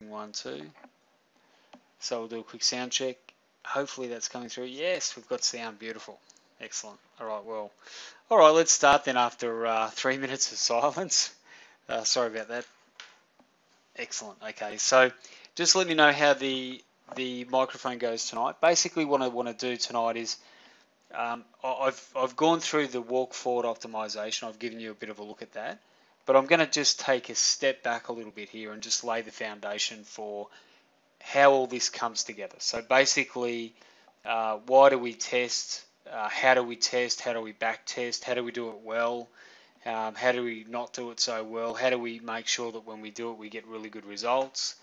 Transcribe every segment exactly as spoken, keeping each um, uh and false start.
One, two. So we'll do a quick sound check. Hopefully that's coming through. Yes, we've got sound. Beautiful. Excellent. All right, well. All right, let's start then after uh, three minutes of silence. Uh, sorry about that. Excellent. Okay, so just let me know how the the microphone goes tonight. Basically, what I want to do tonight is um, I've, I've gone through the walk forward optimization. I've given you a bit of a look at that. But I'm going to just take a step back a little bit here and just lay the foundation for how all this comes together. So basically, uh, why do we test? Uh, how do we test? How do we back test? How do we do it well? Um, how do we not do it so well? How do we make sure that when we do it, we get really good results?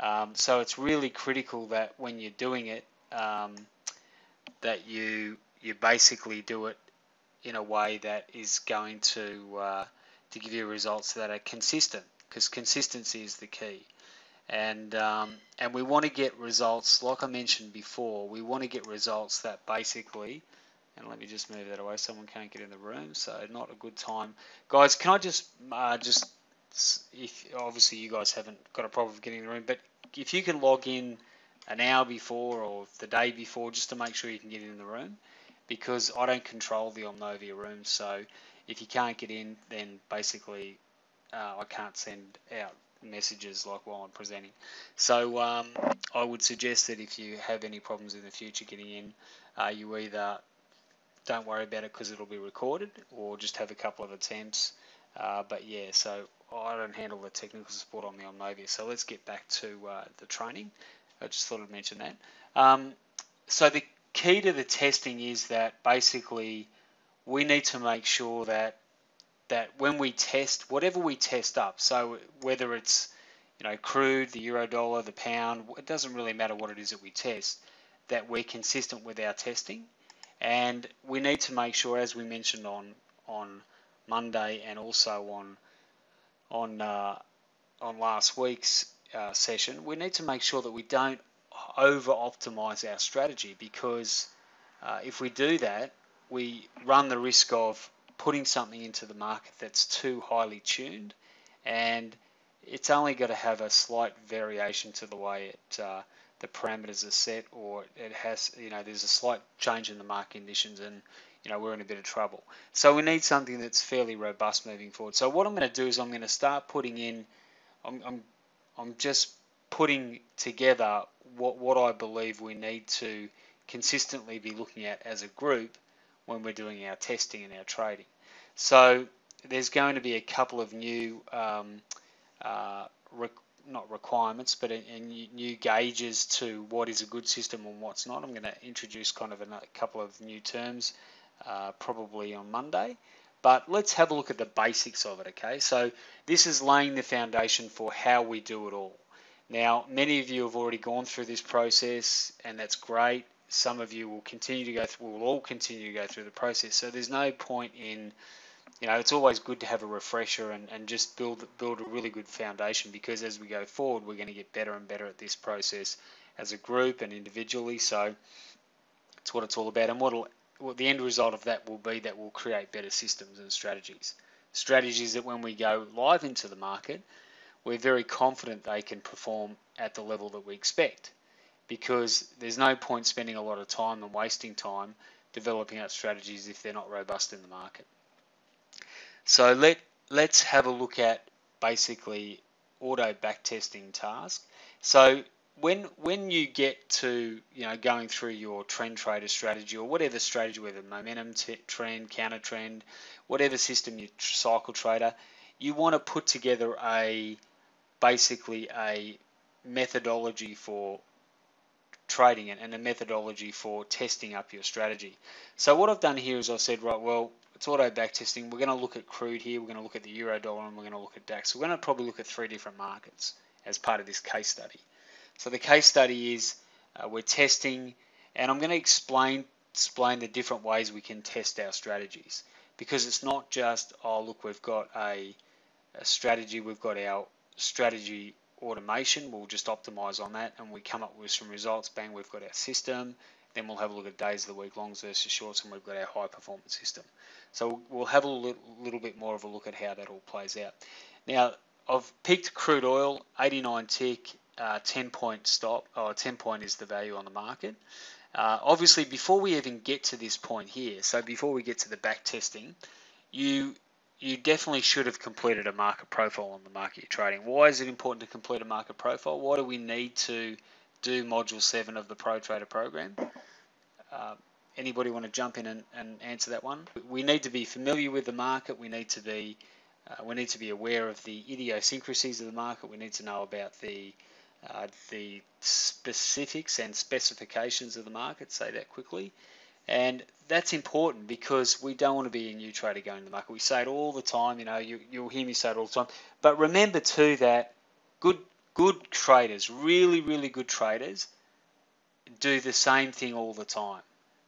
Um, so it's really critical that when you're doing it, um, that you you basically do it in a way that is going to uh, to give you results that are consistent, because consistency is the key. And um, and we want to get results, like I mentioned before, we want to get results that basically, and let me just move that away, someone can't get in the room, so not a good time. Guys, can I just, uh, just if obviously you guys haven't got a problem with getting in the room, but if you can log in an hour before or the day before just to make sure you can get in the room, because I don't control the Omnovia room, so if you can't get in, then basically uh, I can't send out messages like while I'm presenting. So um, I would suggest that if you have any problems in the future getting in, uh, you either don't worry about it because it'll be recorded, or just have a couple of attempts. Uh, but yeah, so I don't handle the technical support on the Omnovia. So let's get back to uh, the training. I just thought I'd mention that. Um, so the key to the testing is that basically we need to make sure that that when we test, whatever we test up, so whether it's, you know, crude, the euro dollar, the pound, it doesn't really matter what it is that we test, that we're consistent with our testing. And we need to make sure, as we mentioned on on Monday and also on on uh, on last week's uh, session, we need to make sure that we don't over optimize our strategy, because uh, if we do that, we run the risk of putting something into the market that's too highly tuned, and it's only got to have a slight variation to the way it uh, the parameters are set, or it has, you know, there's a slight change in the market conditions, and you know, we're in a bit of trouble. So we need something that's fairly robust moving forward. So what I'm going to do is I'm going to start putting in, I'm I'm, I'm just putting together what what I believe we need to consistently be looking at as a group when we're doing our testing and our trading. So there's going to be a couple of new, um, uh, re not requirements, but a, a new gauges to what is a good system and what's not. I'm going to introduce kind of a couple of new terms uh, probably on Monday, but let's have a look at the basics of it, okay? So this is laying the foundation for how we do it all. Now, many of you have already gone through this process, and that's great. Some of you will continue to go through, we'll all continue to go through the process. So there's no point in, you know, it's always good to have a refresher and, and just build, build a really good foundation, because as we go forward, we're going to get better and better at this process as a group and individually. So it's what it's all about. And what'll, what the end result of that will be that we'll create better systems and strategies. Strategies that when we go live into the market, we're very confident they can perform at the level that we expect. Because there's no point spending a lot of time and wasting time developing out strategies if they're not robust in the market. So let, let's have a look at basically auto backtesting task. So when, when you get to, you know, going through your trend trader strategy or whatever strategy, whether momentum trend, counter trend, whatever system you cycle trader, you want to put together a basically a methodology for trading and a methodology for testing up your strategy. So what I've done here is I've said, right, well, it's auto back testing. We're going to look at crude here, we're going to look at the euro dollar, and we're going to look at DAX. We're going to probably look at three different markets as part of this case study. So the case study is uh, we're testing, and I'm going to explain explain the different ways we can test our strategies, because it's not just, oh look, we've got a, a strategy, we've got our strategy automation, we'll just optimize on that and we come up with some results, bang, we've got our system. Then we'll have a look at days of the week, longs versus shorts, and we've got our high performance system. So we'll have a little, little bit more of a look at how that all plays out. Now I've picked crude oil, eighty-nine tick, uh, ten point stop, or ten point is the value on the market. Uh, obviously, before we even get to this point here, so before we get to the back testing, you you definitely should have completed a market profile on the market you're trading. Why is it important to complete a market profile? Why do we need to do module seven of the Pro Trader program? Uh, anybody want to jump in and, and answer that one? We need to be familiar with the market. We need to be uh, we need to be aware of the idiosyncrasies of the market. We need to know about the Uh, the specifics and specifications of the market, say that quickly. And that's important because we don't want to be a new trader going to the market. We say it all the time, you know, you, you'll hear me say it all the time. But remember too that good, good traders, really, really good traders do the same thing all the time.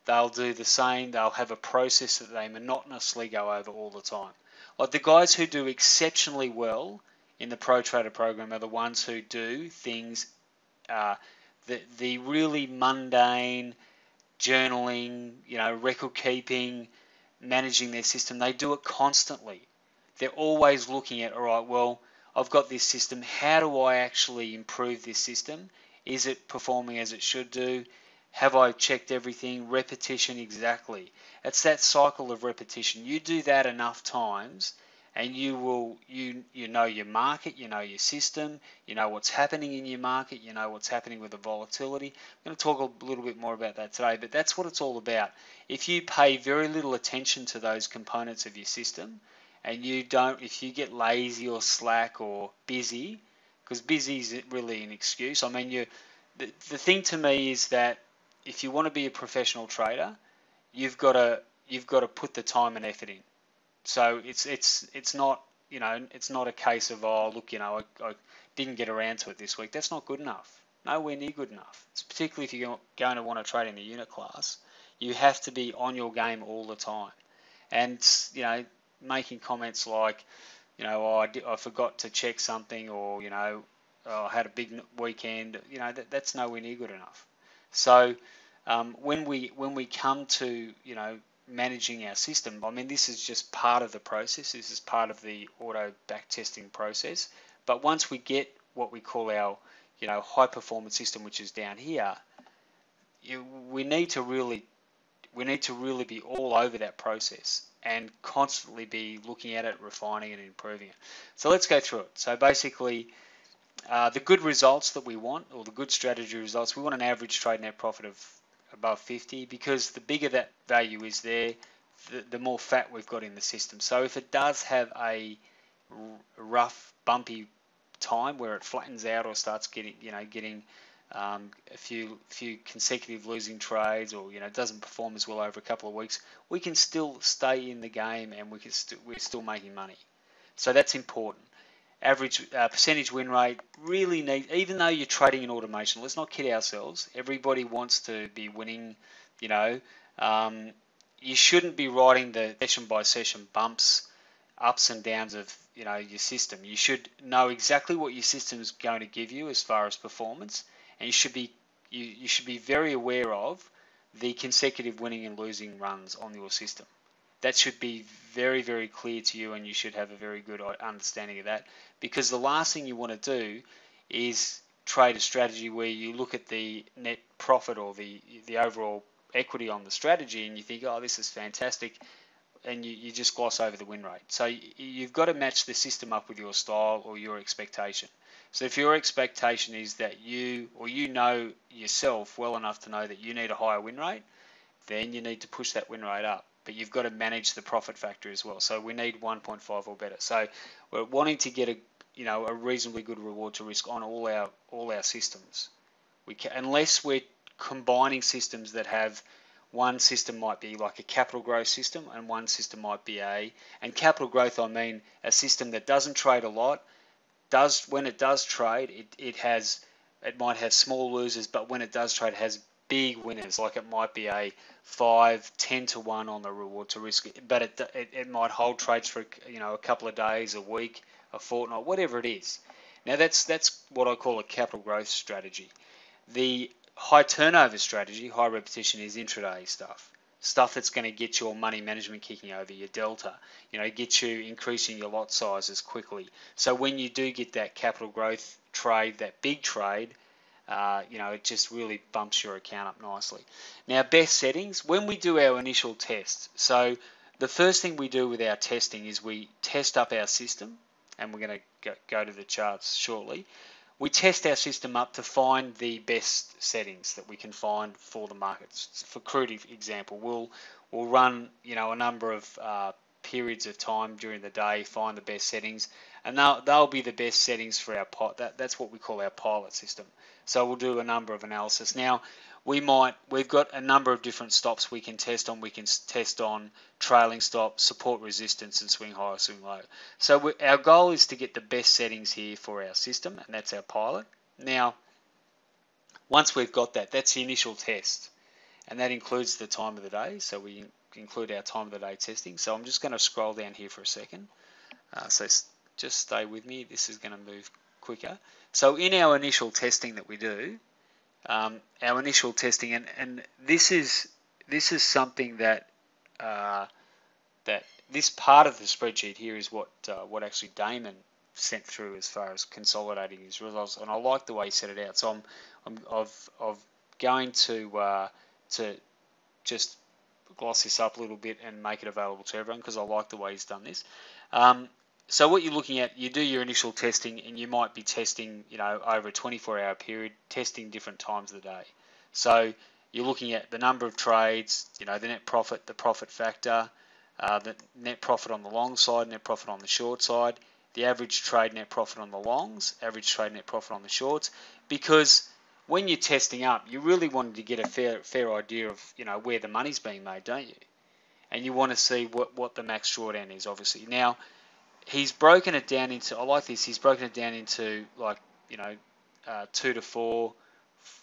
They'll do the same, they'll have a process that they monotonously go over all the time. Like the guys who do exceptionally well in the Pro Trader program are the ones who do things, uh, the, the really mundane journaling, you know, record keeping, managing their system. They do it constantly. They're always looking at, all right, well, I've got this system. How do I actually improve this system? Is it performing as it should do? Have I checked everything? Repetition, exactly. It's that cycle of repetition. You do that enough times, and you will, you you know your market, you know your system, you know what's happening in your market, you know what's happening with the volatility. I'm going to talk a little bit more about that today, but that's what it's all about. If you pay very little attention to those components of your system, and you don't, if you get lazy or slack or busy, because busy isn't really an excuse. I mean, you, the, the thing to me is that if you want to be a professional trader, you've got to you've got to put the time and effort in. So it's it's it's not, you know, it's not a case of, oh look, you know, I, I didn't get around to it this week. That's not good enough. Nowhere near good enough. It's particularly if you're going to want to trade in the unit class, you have to be on your game all the time. And you know, making comments like, you know, oh, I did, I forgot to check something, or you know, oh, I had a big weekend. You know, that, that's nowhere near good enough. So um, when we when we come to, you know, managing our system, I mean, this is just part of the process. This is part of the auto backtesting process. But once we get what we call our, you know, high performance system, which is down here, you, we need to really, we need to really be all over that process and constantly be looking at it, refining it, and improving it. So let's go through it. So basically, uh, the good results that we want, or the good strategy results, we want an average trade net profit of above fifty, because the bigger that value is there, the, the more fat we've got in the system. So if it does have a rough, bumpy time where it flattens out or starts getting, you know, getting um, a few few consecutive losing trades, or you know, doesn't perform as well over a couple of weeks, we can still stay in the game and we can st we're still making money. So that's important. Average uh, percentage win rate really need, even though you're trading in automation, let's not kid ourselves. Everybody wants to be winning, you know. Um, you shouldn't be writing the session by session bumps, ups and downs of, you know, your system. You should know exactly what your system is going to give you as far as performance, and you should be you, you should be very aware of the consecutive winning and losing runs on your system. That should be very, very clear to you, and you should have a very good understanding of that, because the last thing you want to do is trade a strategy where you look at the net profit or the the overall equity on the strategy and you think, oh, this is fantastic, and you, you just gloss over the win rate. So you've got to match the system up with your style or your expectation. So if your expectation is that you, or you know yourself well enough to know that you need a higher win rate, then you need to push that win rate up. But you've got to manage the profit factor as well. So we need one point five or better. So we're wanting to get a, you know, a reasonably good reward to risk on all our all our systems. We can, unless we're combining systems that have, one system might be like a capital growth system and one system might be a, and capital growth, I mean a system that doesn't trade a lot, does, when it does trade, it, it has, it might have small losers, but when it does trade, it has big winners. Like it might be a five, ten to one on the reward to risk, but it, it, it might hold trades for, you know, a couple of days, a week, a fortnight, whatever it is. Now that's that's what I call a capital growth strategy. The high turnover strategy, high repetition, is intraday stuff, stuff that's going to get your money management kicking over, your delta, you know, get you increasing your lot sizes quickly. So when you do get that capital growth trade, that big trade, uh, you know, it just really bumps your account up nicely. Now, best settings, when we do our initial test, so the first thing we do with our testing is we test up our system, and we're going to go to the charts shortly. We test our system up to find the best settings that we can find for the markets. For crude, example, we'll we'll run you know a number of uh, periods of time during the day, find the best settings, and they'll they'll be the best settings for our pot. That that's what we call our pilot system. So we'll do a number of analysis. Now we might we've got a number of different stops we can test on. We can test on trailing stop, support, resistance, and swing high, swing low. So we, our goal is to get the best settings here for our system, and that's our pilot. Now, once we've got that, that's the initial test, and that includes the time of the day. So we include our time of the day testing. So I'm just going to scroll down here for a second. Uh, so just stay with me. This is going to move quicker. So in our initial testing that we do, um, our initial testing, and, and this is this is something that uh, that this part of the spreadsheet here is what uh, what actually Damon sent through as far as consolidating his results, and I like the way he set it out. So I'm I'm I've, I've going to uh, to just gloss this up a little bit and make it available to everyone because I like the way he's done this. Um, so what you're looking at, you do your initial testing, and you might be testing, you know, over a twenty-four hour period, testing different times of the day. So you're looking at the number of trades, you know, the net profit, the profit factor, uh, the net profit on the long side, net profit on the short side, the average trade net profit on the longs, average trade net profit on the shorts, because when you're testing up, you really wanted to get a fair fair idea of you know where the money's being made, don't you? And you want to see what what the max drawdown is, obviously. Now, he's broken it down into, I like this. He's broken it down into like you know uh, two to four,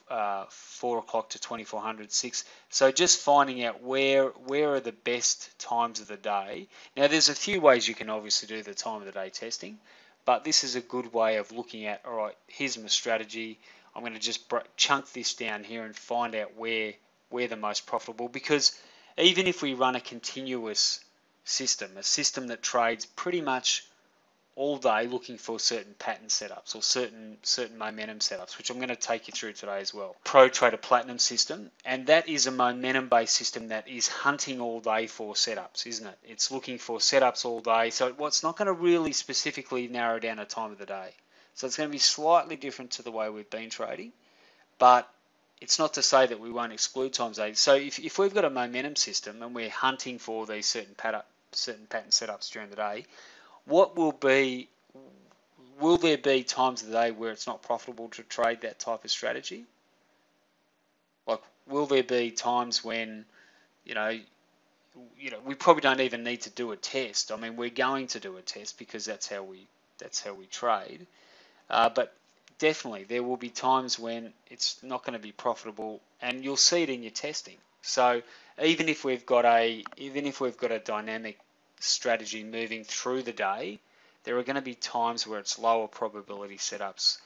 uh, four o'clock to twenty-four hundred, six. So just finding out where where are the best times of the day. Now, there's a few ways you can obviously do the time of the day testing, but this is a good way of looking at, all right, here's my strategy. I'm going to just chunk this down here and find out where we're the most profitable, because even if we run a continuous system, a system that trades pretty much all day looking for certain pattern setups or certain certain momentum setups, which I'm going to take you through today as well. Pro Trader Platinum system, and that is a momentum-based system that is hunting all day for setups, isn't it? It's looking for setups all day, so it's not going to really specifically narrow down a time of the day. So it's going to be slightly different to the way we've been trading, but it's not to say that we won't exclude times eight. So if, if we've got a momentum system and we're hunting for these certain pattern, certain pattern setups during the day, what will be, will there be times of the day where it's not profitable to trade that type of strategy? Like, will there be times when, you know, you know, we probably don't even need to do a test. I mean, we're going to do a test because that's how we, that's how we trade. Uh, but definitely there will be times when it's not going to be profitable, and you'll see it in your testing. So even if we've got a even if we've got a dynamic strategy moving through the day, there are going to be times where it's lower probability setups,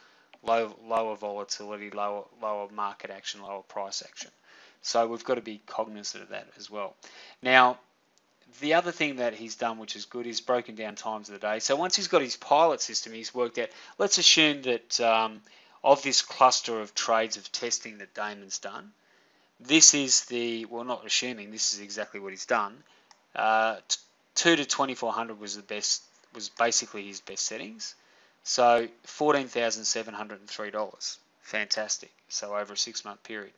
low lower volatility, lower lower market action, lower price action. So we've got to be cognizant of that as well. Now, the other thing that he's done, which is good, is broken down times of the day. So once he's got his pilot system, he's worked out, let's assume that um, of this cluster of trades of testing that Damon's done, this is the, well, not assuming, this is exactly what he's done. Uh, two to twenty-four hundred was the best, was basically his best settings. So fourteen thousand seven hundred three dollars, fantastic. So over a six month period.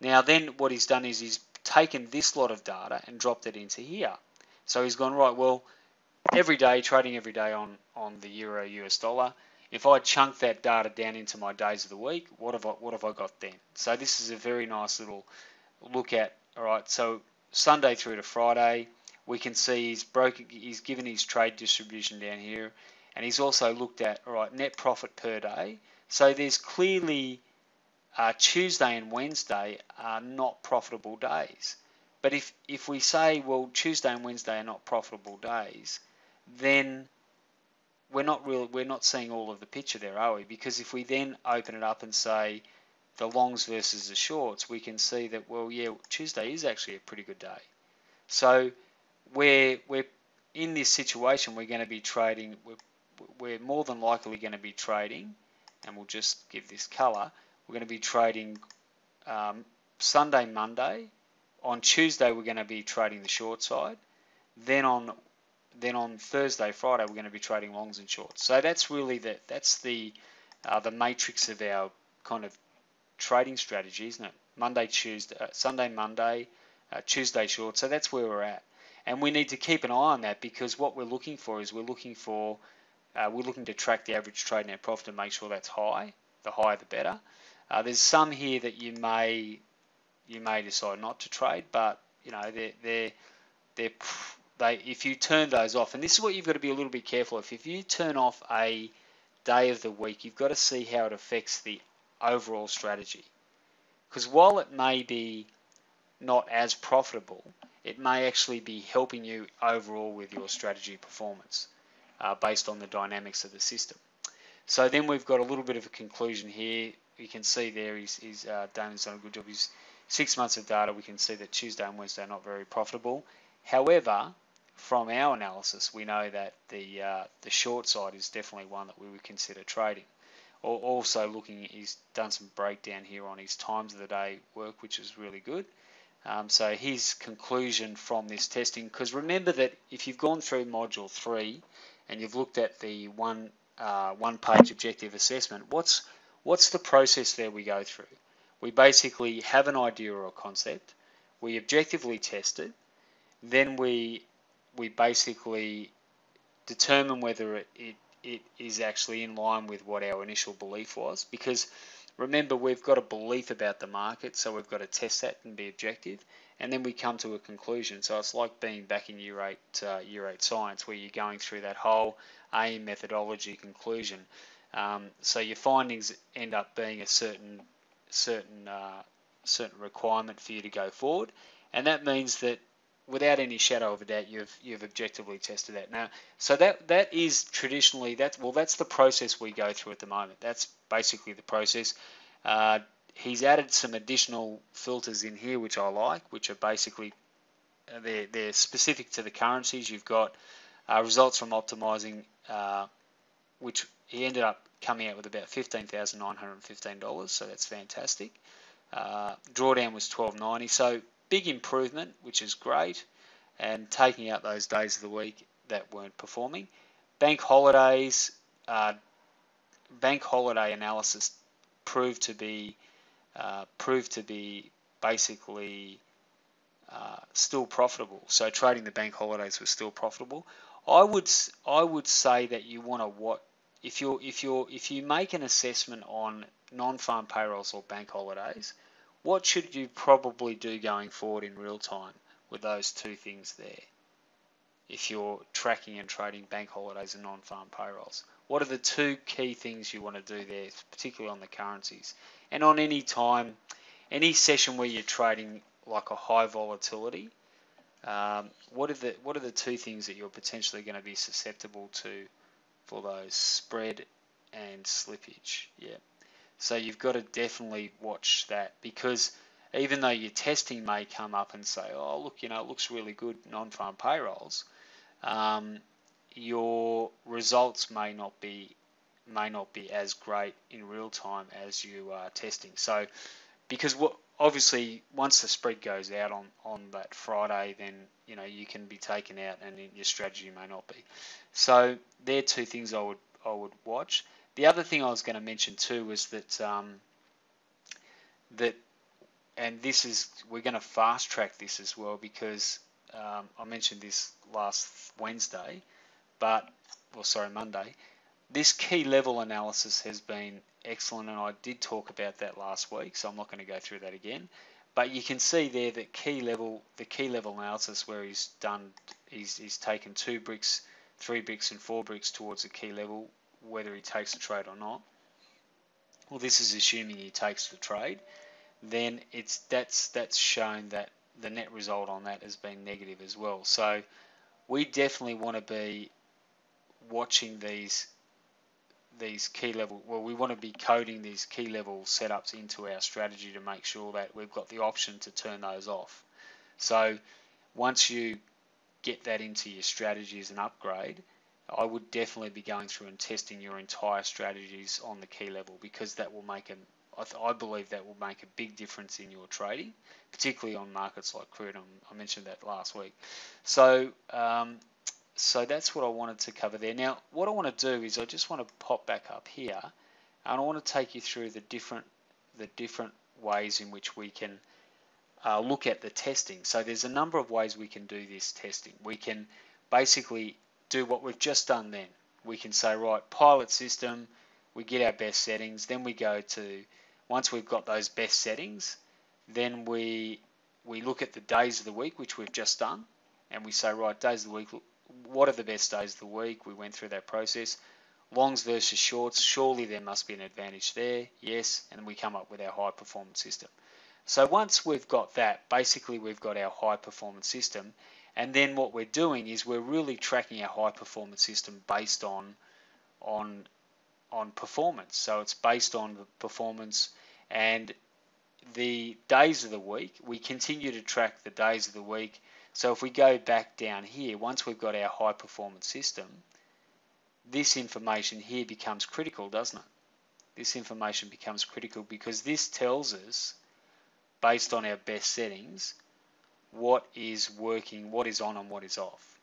Now then what he's done is he's taken this lot of data and dropped it into here. So he's gone, right, well, every day, trading every day on, on the euro U S dollar, if I chunk that data down into my days of the week, what have I, what have I got then? So this is a very nice little look at, all right, so Sunday through to Friday, we can see he's broken, he's given his trade distribution down here, and he's also looked at, all right, net profit per day. So there's clearly uh, Tuesday and Wednesday are not profitable days. But if, if we say, well, Tuesday and Wednesday are not profitable days, then we're not really, we're not seeing all of the picture there, are we? Because if we then open it up and say the longs versus the shorts, we can see that, well, yeah, Tuesday is actually a pretty good day. So we're, we're in this situation, we're going to be trading, we're, we're more than likely going to be trading and we'll just give this color. We're going to be trading um, Sunday, Monday. On Tuesday, we're going to be trading the short side. Then on then on Thursday, Friday, we're going to be trading longs and shorts. So that's really the that's the uh, the matrix of our kind of trading strategy, isn't it? Monday, Tuesday, uh, Sunday, Monday, uh, Tuesday short. So that's where we're at, and we need to keep an eye on that, because what we're looking for is we're looking for uh, we're looking to track the average trade net profit and make sure that's high. The higher, the better. Uh, there's some here that you may you may decide not to trade, but you know they're they're they're they if you turn those off, and this is what you've got to be a little bit careful of. If you turn off a day of the week, you've got to see how it affects the overall strategy. Because while it may be not as profitable, it may actually be helping you overall with your strategy performance uh, based on the dynamics of the system. So then we've got a little bit of a conclusion here. You can see there is, is uh, Damon's done a good job. He's six months of data. We can see that Tuesday and Wednesday are not very profitable. However, from our analysis, we know that the uh, the short side is definitely one that we would consider trading. Also looking, he's done some breakdown here on his times of the day work, which is really good. Um, so his conclusion from this testing, because remember that if you've gone through module three and you've looked at the one uh, one-page objective assessment, what's what's the process there we go through? We basically have an idea or a concept, we objectively test it, then we we basically determine whether it, it it is actually in line with what our initial belief was, because remember, we've got a belief about the market, so we've got to test that and be objective, and then we come to a conclusion. So it's like being back in year eight uh, year eight science, where you're going through that whole aim, methodology, conclusion, um, so your findings end up being a certain certain uh, certain requirement for you to go forward, and that means that without any shadow of a doubt, you've you've objectively tested that. Now, so that that is traditionally that well, that's the process we go through at the moment. That's basically the process. Uh, he's added some additional filters in here, which I like, which are basically they're they're specific to the currencies. You've got uh, results from optimizing, uh, which he ended up coming out with about fifteen thousand nine hundred fifteen dollars. So that's fantastic. Uh, drawdown was twelve ninety. So big improvement, which is great, and taking out those days of the week that weren't performing. Bank holidays, uh, bank holiday analysis proved to be uh, proved to be basically uh, still profitable. So trading the bank holidays was still profitable. I would I would say that you want to what if you if you if you make an assessment on non-farm payrolls or bank holidays, what should you probably do going forward in real time with those two things there? If you're tracking and trading bank holidays and non-farm payrolls, what are the two key things you want to do there, particularly on the currencies? And on any time, any session where you're trading like a high volatility, um, what are the what are the two things that you're potentially going to be susceptible to for those spread and slippage? Yeah. So you've got to definitely watch that, because even though your testing may come up and say, oh, look, you know, it looks really good, non-farm payrolls, um, your results may not be may not be as great in real time as you are testing. So because what, obviously once the spread goes out on, on that Friday, then, you know, you can be taken out and your strategy may not be. So there are two things I would, I would watch. The other thing I was going to mention too was that um, that, and this is we're going to fast track this as well, because um, I mentioned this last Wednesday, but well, sorry, Monday. This key level analysis has been excellent, and I did talk about that last week, so I'm not going to go through that again. But you can see there that key level, the key level analysis where he's done, he's, he's taken two bricks, three bricks, and four bricks towards the key level, whether he takes the trade or not. Well, this is assuming he takes the trade. Then it's that's that's shown that the net result on that has been negative as well. So we definitely want to be watching these these key level. Well, we want to be coding these key level setups into our strategy to make sure that we've got the option to turn those off. So once you get that into your strategy as an upgrade, I would definitely be going through and testing your entire strategies on the key level, because that will make a, I, th I believe that will make a big difference in your trading, particularly on markets like crude. I mentioned that last week. So, um, so that's what I wanted to cover there. Now, what I want to do is I just want to pop back up here, and I want to take you through the different, the different ways in which we can uh, look at the testing. So there's a number of ways we can do this testing. We can basically do what we've just done then. We can say, right, pilot system, we get our best settings, then we go to, once we've got those best settings, then we, we look at the days of the week, which we've just done, and we say, right, days of the week, what are the best days of the week? We went through that process. Longs versus shorts, surely there must be an advantage there, yes, and we come up with our high performance system. So once we've got that, basically we've got our high performance system, and then what we're doing is we're really tracking our high performance system based on on on performance. So it's based on performance, and the days of the week, we continue to track the days of the week. So if we go back down here, once we've got our high performance system, this information here becomes critical, doesn't it? This information becomes critical because this tells us, based on our best settings, what is working, what is on and what is off.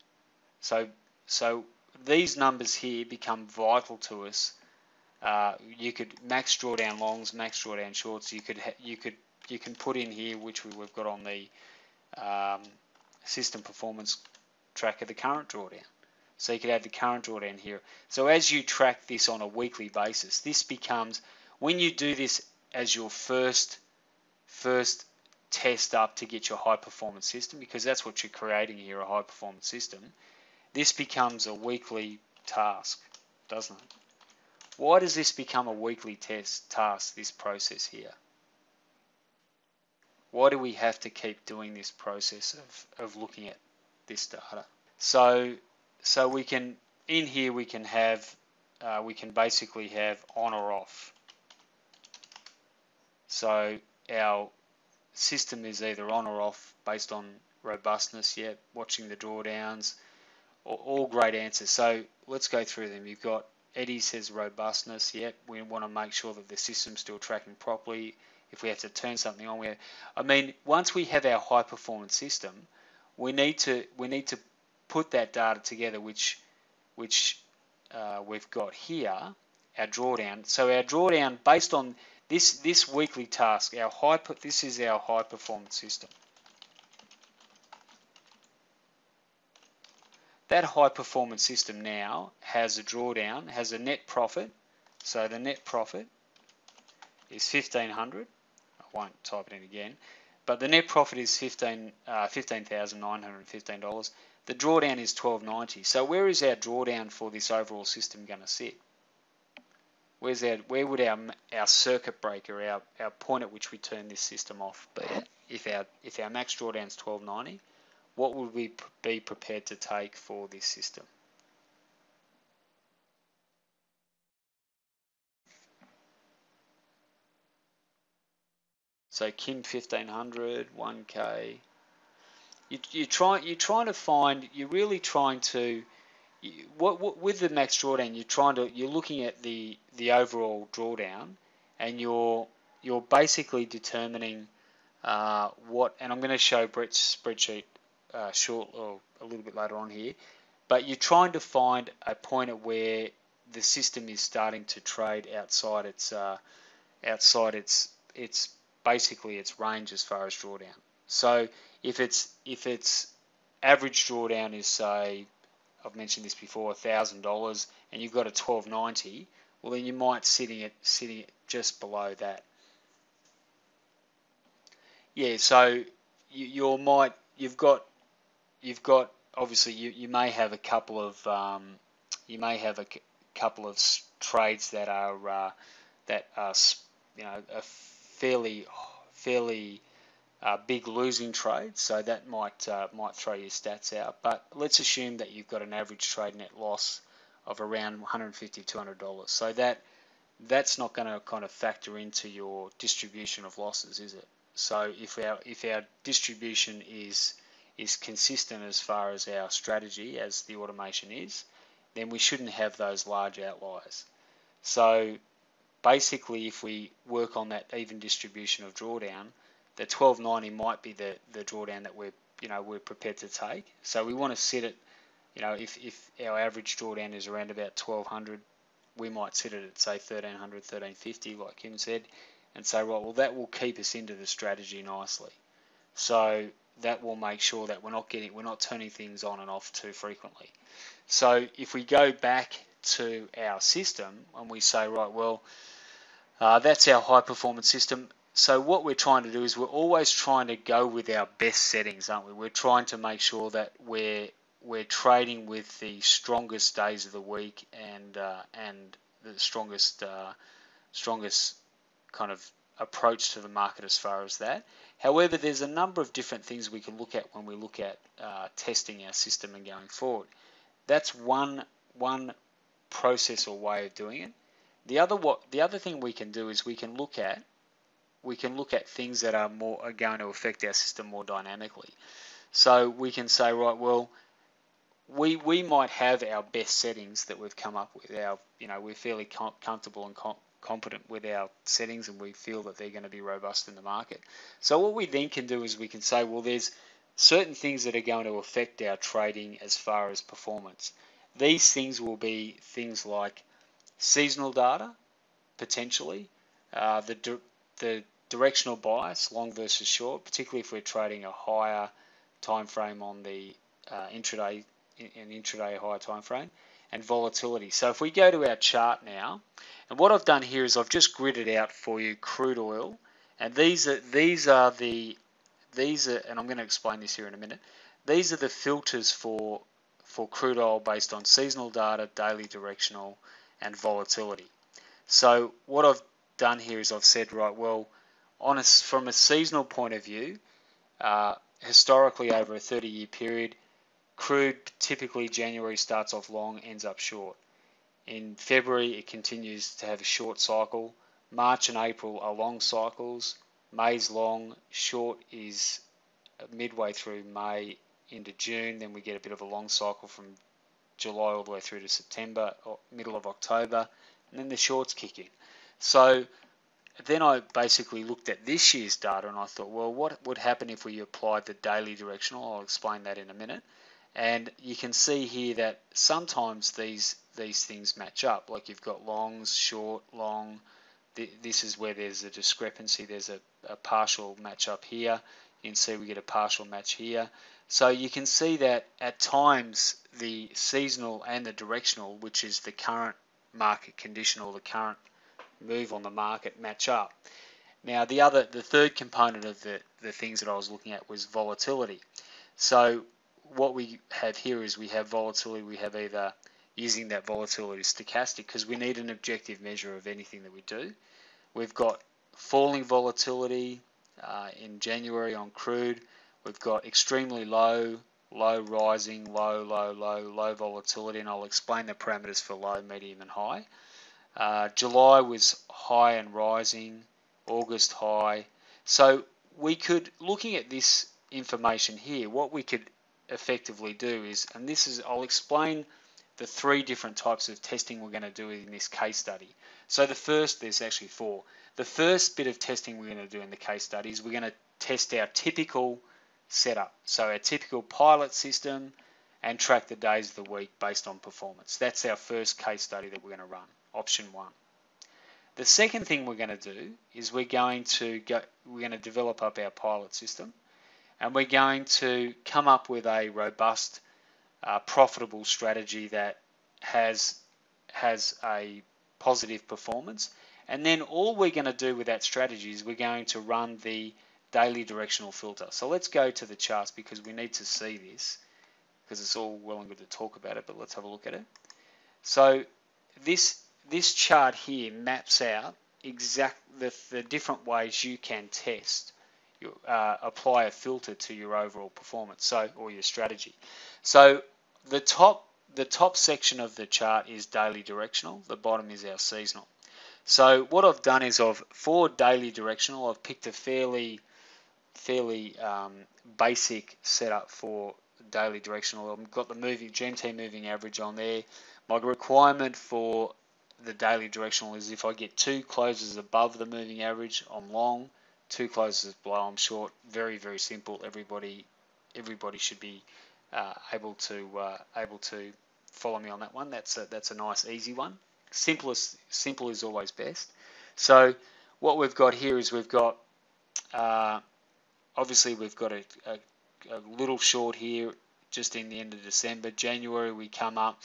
So, so these numbers here become vital to us. Uh, you could max drawdown longs, max drawdown shorts. You could, you could, you can put in here, which we, we've got on the um, system performance tracker, the current drawdown. So you could add the current drawdown here. So as you track this on a weekly basis, this becomes, when you do this as your first, first test up to get your high performance system, because that's what you're creating here, a high performance system, this becomes a weekly task, doesn't it? Why does this become a weekly test task, this process here? Why do we have to keep doing this process of, of looking at this data? So, so we can, in here we can have, uh, we can basically have on or off. So our system is either on or off based on robustness, yeah, watching the drawdowns, or all great answers. So let's go through them. You've got Eddie says robustness, yeah, we want to make sure that the system's still tracking properly. If we have to turn something on, we have, I mean, once we have our high performance system, we need to, we need to put that data together, which which uh, we've got here, our drawdown. So our drawdown, based on this this weekly task, our high put this is our high performance system. That high performance system now has a drawdown, has a net profit. So the net profit is fifteen hundred. I won't type it in again, but the net profit is fifteen uh, fifteen thousand nine hundred fifteen dollars. The drawdown is twelve ninety. So where is our drawdown for this overall system going to sit? Where's our, where would our our circuit breaker, our our point at which we turn this system off be? If our if our max drawdown is twelve ninety, what would we be prepared to take for this system? So Kim fifteen hundred, one K. You, you try, you're trying to find, you're really trying to, you, what, what, with the max drawdown, you're trying to, you're looking at the, the overall drawdown, and you're, you're basically determining uh, what, and I'm going to show Brett's spreadsheet uh, short, or a little bit later on here, but you're trying to find a point at where the system is starting to trade outside its, uh, outside its, its, basically its range as far as drawdown. So if it's if it's average drawdown is, say, I've mentioned this before, a thousand dollars, and you've got a twelve ninety, well then you might sitting it sitting it just below that. Yeah, so you you're might you've got you've got obviously you you may have a couple of um, you may have a couple of trades that are uh, that are you know a fairly fairly Uh, big losing trade, so that might uh, might throw your stats out. But let's assume that you've got an average trade net loss of around one hundred fifty, two hundred dollars. So that that's not going to kind of factor into your distribution of losses, is it? So if our if our distribution is is consistent as far as our strategy as the automation is, then we shouldn't have those large outliers. So basically, if we work on that even distribution of drawdown, the twelve ninety might be the the drawdown that we're you know we're prepared to take. So we want to sit it, you know, if if our average drawdown is around about twelve hundred, we might sit it at say thirteen hundred, thirteen fifty, like Kim said, and say, right, well, that will keep us into the strategy nicely. So that will make sure that we're not getting, we're not turning things on and off too frequently. So if we go back to our system and we say, right, well, uh, that's our high performance system. So what we're trying to do is we're always trying to go with our best settings, aren't we? We're trying to make sure that we're we're trading with the strongest days of the week and uh, and the strongest uh, strongest kind of approach to the market as far as that. However, there's a number of different things we can look at when we look at uh, testing our system and going forward. That's one one process or way of doing it. The other what the other thing we can do is we can look at we can look at things that are more are going to affect our system more dynamically. So we can say, right, well, we we might have our best settings that we've come up with. Our you know we're fairly com comfortable and com competent with our settings, and we feel that they're going to be robust in the market. So what we then can do is we can say, well, there's certain things that are going to affect our trading as far as performance. These things will be things like seasonal data, potentially, uh, the di the directional bias, long versus short, particularly if we're trading a higher time frame on the uh, intraday, an intraday higher time frame, and volatility. So if we go to our chart now, and what I've done here is I've just gridded out for you crude oil, and these are these are the these are, and I'm going to explain this here in a minute. These are the filters for for crude oil based on seasonal data, daily directional, and volatility. So what I've done here is I've said, right, well, on a, from a seasonal point of view, uh, historically over a thirty year period, crude typically January starts off long, ends up short. In February, it continues to have a short cycle. March and April are long cycles. May's long, short is midway through May into June. Then we get a bit of a long cycle from July all the way through to September, or middle of October, and then the shorts kick in. So then I basically looked at this year's data and I thought, well, what would happen if we applied the daily directional? I'll explain that in a minute. And you can see here that sometimes these these things match up. Like you've got longs, short, long. This is where there's a discrepancy. There's a, a partial match up here. You can see we get a partial match here. So you can see that at times the seasonal and the directional, which is the current market condition or the current move on the market, match up. Now the other, the third component of the, the things that I was looking at was volatility. So what we have here is we have volatility, we have either using that volatility stochastic, because we need an objective measure of anything that we do. We've got falling volatility uh, in January on crude. We've got extremely low, low rising, low, low, low, low volatility, and I'll explain the parameters for low, medium, and high. Uh, July was high and rising, August high. So we could, looking at this information here, what we could effectively do is, and this is, I'll explain the three different types of testing we're going to do in this case study. So the first, there's actually four. The first bit of testing we're going to do in the case study is we're going to test our typical setup. So our typical pilot system, and track the days of the week based on performance. That's our first case study that we're going to run, option one. The second thing we're going to do is we're going to go, we're going to develop up our pilot system, and we're going to come up with a robust, uh, profitable strategy that has, has a positive performance. And then all we're going to do with that strategy is we're going to run the daily directional filter. So let's go to the charts because we need to see this, because it's all well and good to talk about it, but let's have a look at it. So this, this chart here maps out exact the, the different ways you can test. You, uh, apply a filter to your overall performance, so or your strategy. So the top the top section of the chart is daily directional. The bottom is our seasonal. So what I've done is I've for daily directional, I've picked a fairly fairly um, basic setup for daily directional. I've got the moving G M T moving average on there. My requirement for the daily directional is if I get two closes above the moving average, I'm long. Two closes below, I'm short. Very, very simple. Everybody, everybody should be uh, able to uh, able to follow me on that one. That's a, that's a nice, easy one. Simplest, simple is always best. So what we've got here is we've got uh, obviously we've got a, a, a little short here just in the end of December. January we come up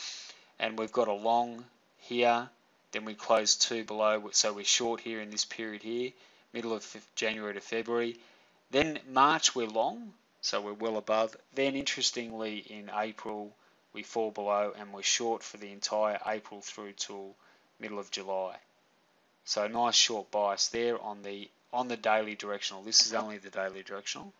and we've got a long here. Then we close two below, so we're short here in this period here. Middle of January to February. Then March we're long, so we're well above. Then interestingly in April we fall below and we're short for the entire April through till middle of July. So nice short bias there on the on the daily directional. This is only the daily directional.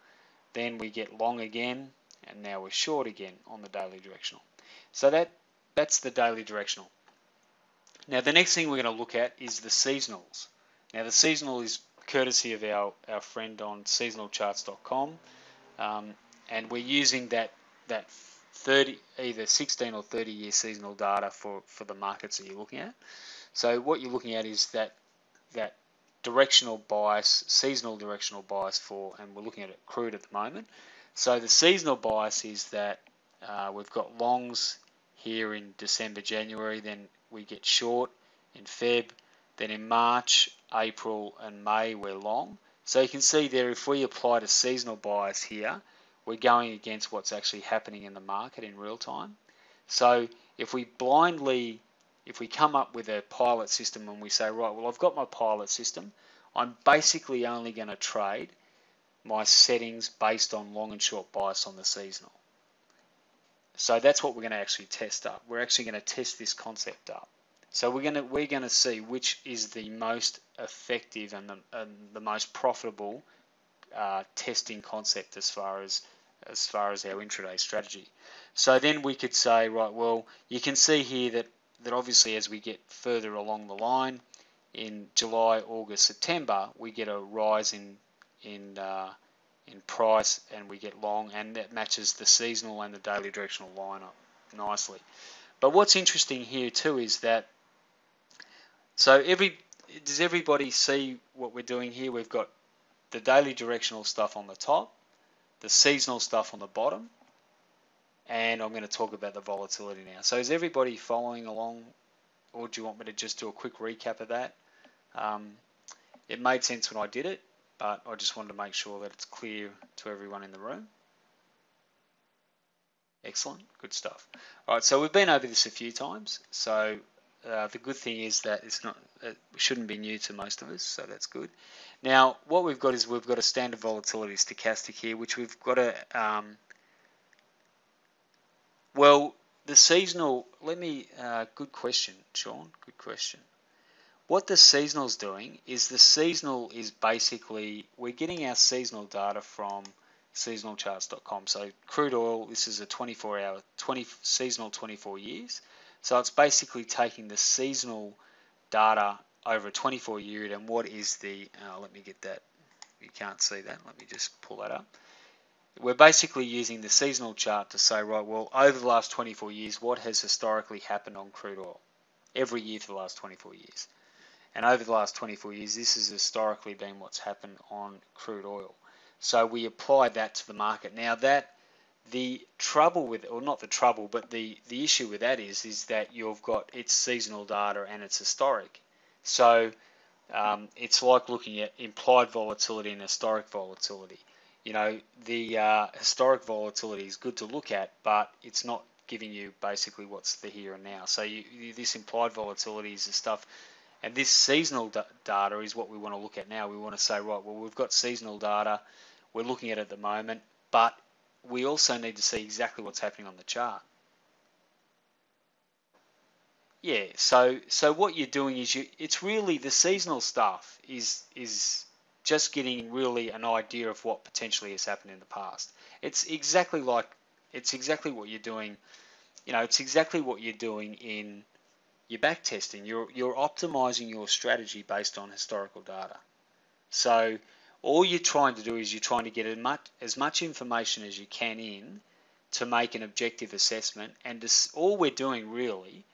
Then we get long again and now we're short again on the daily directional. So that that's the daily directional. Now the next thing we're going to look at is the seasonals. Now the seasonal is courtesy of our, our friend on seasonal charts dot com, um, and we're using that that thirty either sixteen or thirty year seasonal data for for the markets that you're looking at. So what you're looking at is that that directional bias, seasonal directional bias for, and we're looking at it crude at the moment. So the seasonal bias is that uh, we've got longs here in December, January, then we get short in Feb, then in March, April and May we're long. So you can see there, if we apply the seasonal bias here, we're going against what's actually happening in the market in real time. So if we blindly, if we come up with a pilot system and we say, right, well, I've got my pilot system, I'm basically only going to trade my settings based on long and short bias on the seasonal. So that's what we're going to actually test up. We're actually going to test this concept up. So we're going to we're going to see which is the most effective and the, and the most profitable uh, testing concept as far as as far as our intraday strategy. So then we could say, right, well, you can see here that that obviously as we get further along the line in July, August, September, we get a rise in in uh, in price and we get long, and that matches the seasonal and the daily directional line up nicely. But what's interesting here too is that, so every, does everybody see what we're doing here? We've got the daily directional stuff on the top, the seasonal stuff on the bottom, and I'm going to talk about the volatility now. So is everybody following along, or do you want me to just do a quick recap of that? Um, it made sense when I did it, but I just wanted to make sure that it's clear to everyone in the room. Excellent, good stuff. All right, so we've been over this a few times, so Uh, the good thing is that it's not, it shouldn't be new to most of us, so that's good. Now, what we've got is we've got a standard volatility stochastic here, which we've got a, um, well, the seasonal, let me, uh, good question, Sean, good question. What the seasonal's doing is the seasonal is basically, we're getting our seasonal data from seasonal charts dot com. So crude oil, this is a twenty-four hour, twenty seasonal twenty-four years. So it's basically taking the seasonal data over a twenty-four year, and what is the, uh, let me get that, you can't see that, let me just pull that up. We're basically using the seasonal chart to say, right, well, over the last twenty-four years, what has historically happened on crude oil? Every year for the last twenty-four years. And over the last twenty-four years, this has historically been what's happened on crude oil. So we apply that to the market. Now that, the trouble with, or not the trouble, but the, the issue with that is, is that you've got its seasonal data and it's historic. So um, it's like looking at implied volatility and historic volatility. You know, the uh, historic volatility is good to look at, but it's not giving you basically what's the here and now. So you, you, this implied volatility is the stuff, and this seasonal data is what we want to look at now. We want to say, right, well, we've got seasonal data, we're looking at it at the moment, but we also need to see exactly what's happening on the chart. Yeah, so so what you're doing is you it's really the seasonal stuff is is just getting really an idea of what potentially has happened in the past. It's exactly like it's exactly what you're doing, you know, it's exactly what you're doing in your back testing. You're you're optimizing your strategy based on historical data. So all you're trying to do is you're trying to get as much, as much information as you can in to make an objective assessment. And this, all we're doing really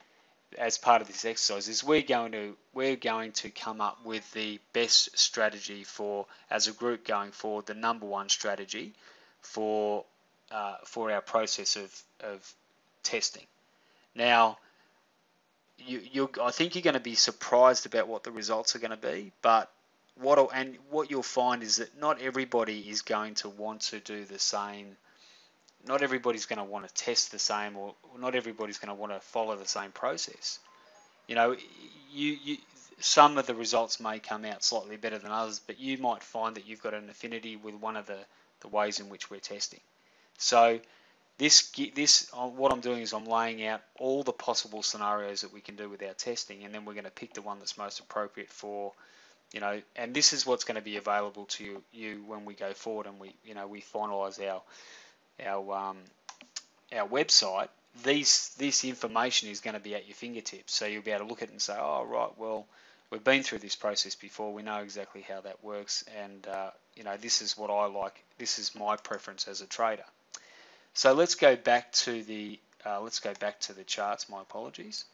as part of this exercise is we're going to we're going to come up with the best strategy for, as a group going forward, the number one strategy for uh, for our process of of testing. Now, you you I think you're going to be surprised about what the results are going to be, but what and what you'll find is that not everybody is going to want to do the same. Not everybody's going to want to test the same, or not everybody's going to want to follow the same process. You know, you, you some of the results may come out slightly better than others, but you might find that you've got an affinity with one of the, the ways in which we're testing. So this, this what I'm doing is I'm laying out all the possible scenarios that we can do with our testing, and then we're going to pick the one that's most appropriate for, you know, and this is what's going to be available to you, you when we go forward and we, you know, we finalize our, our um, our website. These this information is going to be at your fingertips, so you'll be able to look at it and say, oh right, well, we've been through this process before, we know exactly how that works, and uh, you know, this is what I like, this is my preference as a trader. So let's go back to the uh, let's go back to the charts, my apologies.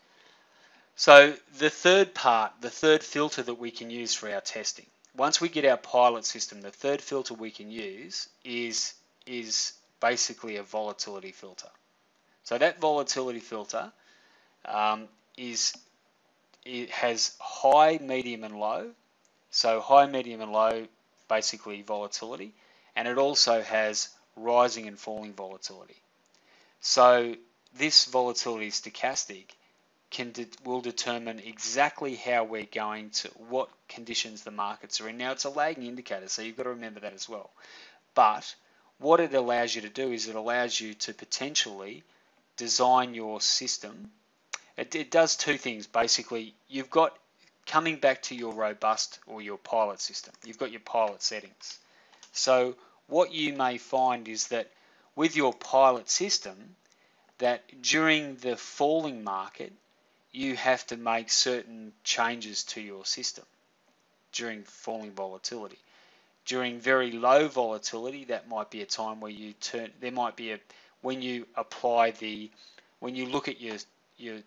So the third part, the third filter that we can use for our testing, once we get our pilot system, the third filter we can use is is basically a volatility filter. So that volatility filter um, is it has high, medium and low. So high, medium and low, basically volatility, and it also has rising and falling volatility. So this volatility stochastic can de will determine exactly how we're going to, what conditions the markets are in. Now it's a lagging indicator, so you've got to remember that as well. But what it allows you to do is it allows you to potentially design your system. It, it does two things. Basically, you've got, coming back to your robust or your pilot system, you've got your pilot settings. So what you may find is that with your pilot system, that during the falling market, you have to make certain changes to your system during falling volatility. During very low volatility, that might be a time where you turn, there might be a, when you apply the, when you look at your your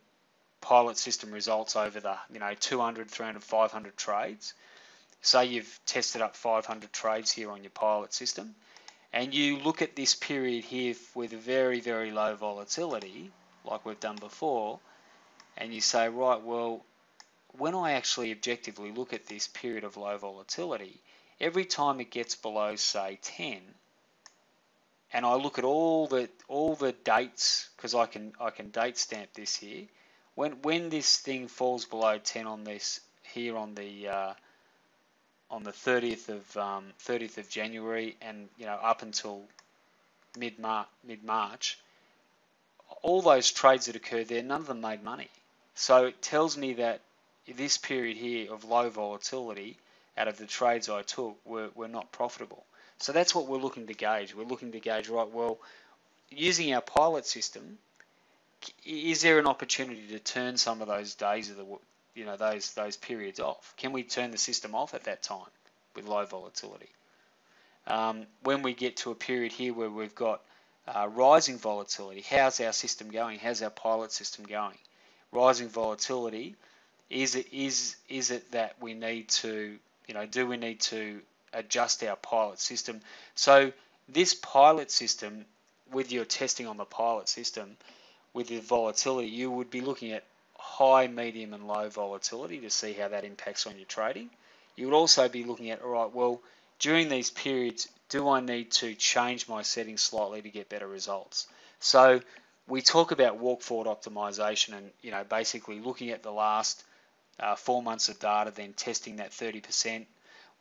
pilot system results over the, you know, two hundred, three hundred, five hundred trades, say you've tested up five hundred trades here on your pilot system, and you look at this period here with a very, very low volatility, like we've done before, and you say, right, well, when I actually objectively look at this period of low volatility, every time it gets below, say, ten, and I look at all the all the dates, because I can I can date stamp this here. When when this thing falls below ten on this here on the uh, on the thirtieth of um, thirtieth of January, and you know, up until mid March, mid March, all those trades that occurred there, none of them made money. So it tells me that this period here of low volatility, out of the trades I took, were, were not profitable. So that's what we're looking to gauge. We're looking to gauge, right, well, using our pilot system, is there an opportunity to turn some of those days of the, you know, those those periods off? Can we turn the system off at that time with low volatility? Um, when we get to a period here where we've got uh, rising volatility, how's our system going? How's our pilot system going? Rising volatility, is it is is it that we need to, you know, do we need to adjust our pilot system? So this pilot system, with your testing on the pilot system, with the volatility, you would be looking at high, medium, and low volatility to see how that impacts on your trading. You would also be looking at, all right, well, during these periods, do I need to change my settings slightly to get better results? So we talk about walk forward optimization, and you know, basically looking at the last Uh, four months of data, then testing that thirty percent.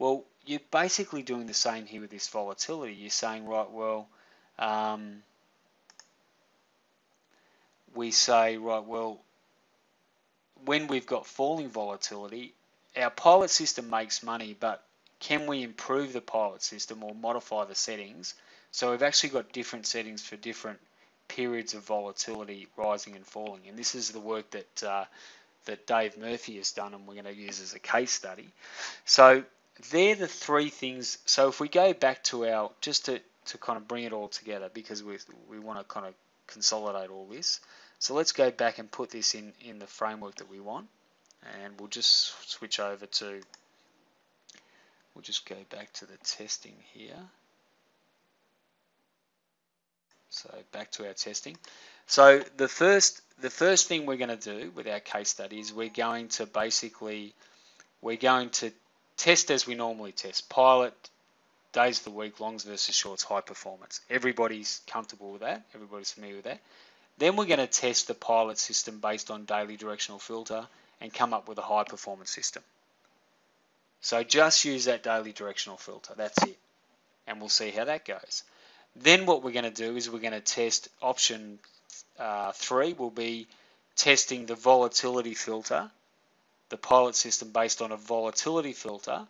Well, you're basically doing the same here with this volatility. You're saying, right, well, um, we say, right, well, when we've got falling volatility, our pilot system makes money, but can we improve the pilot system or modify the settings? So we've actually got different settings for different periods of volatility, rising and falling. And this is the work that uh, that Dave Murphy has done, and we're going to use as a case study. So they're the three things. So if we go back to our, just to, to kind of bring it all together, because we, we want to kind of consolidate all this. So let's go back and put this in, in the framework that we want, and we'll just switch over to, we'll just go back to the testing here. So back to our testing. So the first, the first thing we're going to do with our case study is we're going to basically, we're going to test as we normally test, pilot, days of the week, longs versus shorts, high performance. Everybody's comfortable with that. Everybody's familiar with that. Then we're going to test the pilot system based on daily directional filter and come up with a high performance system. So just use that daily directional filter. That's it. And we'll see how that goes. Then what we're going to do is we're going to test option uh, three. We'll be testing the volatility filter, the pilot system based on a volatility filter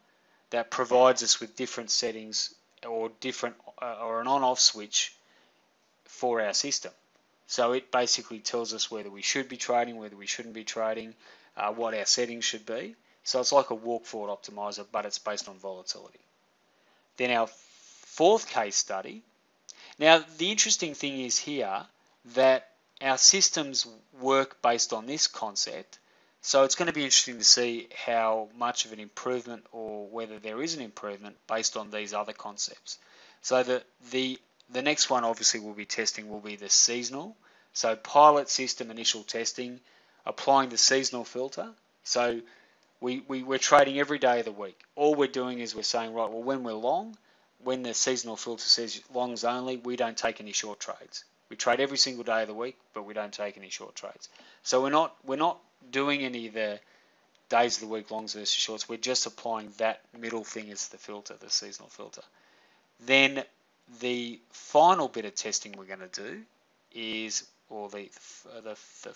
that provides us with different settings or different uh, or an on-off switch for our system. So it basically tells us whether we should be trading, whether we shouldn't be trading, uh, what our settings should be. So it's like a walk forward optimizer, but it's based on volatility. Then our fourth case study. Now, the interesting thing is here that our systems work based on this concept. So it's going to be interesting to see how much of an improvement or whether there is an improvement based on these other concepts. So the, the, the next one obviously we'll be testing will be the seasonal. So pilot system initial testing, applying the seasonal filter. So we, we, we're trading every day of the week. All we're doing is we're saying, right, well, when we're long, when the seasonal filter says longs only, we don't take any short trades. We trade every single day of the week, but we don't take any short trades. So we're not we're not doing any of the days of the week longs versus shorts. We're just applying that middle thing as the filter, the seasonal filter. Then the final bit of testing we're going to do is, or the the, the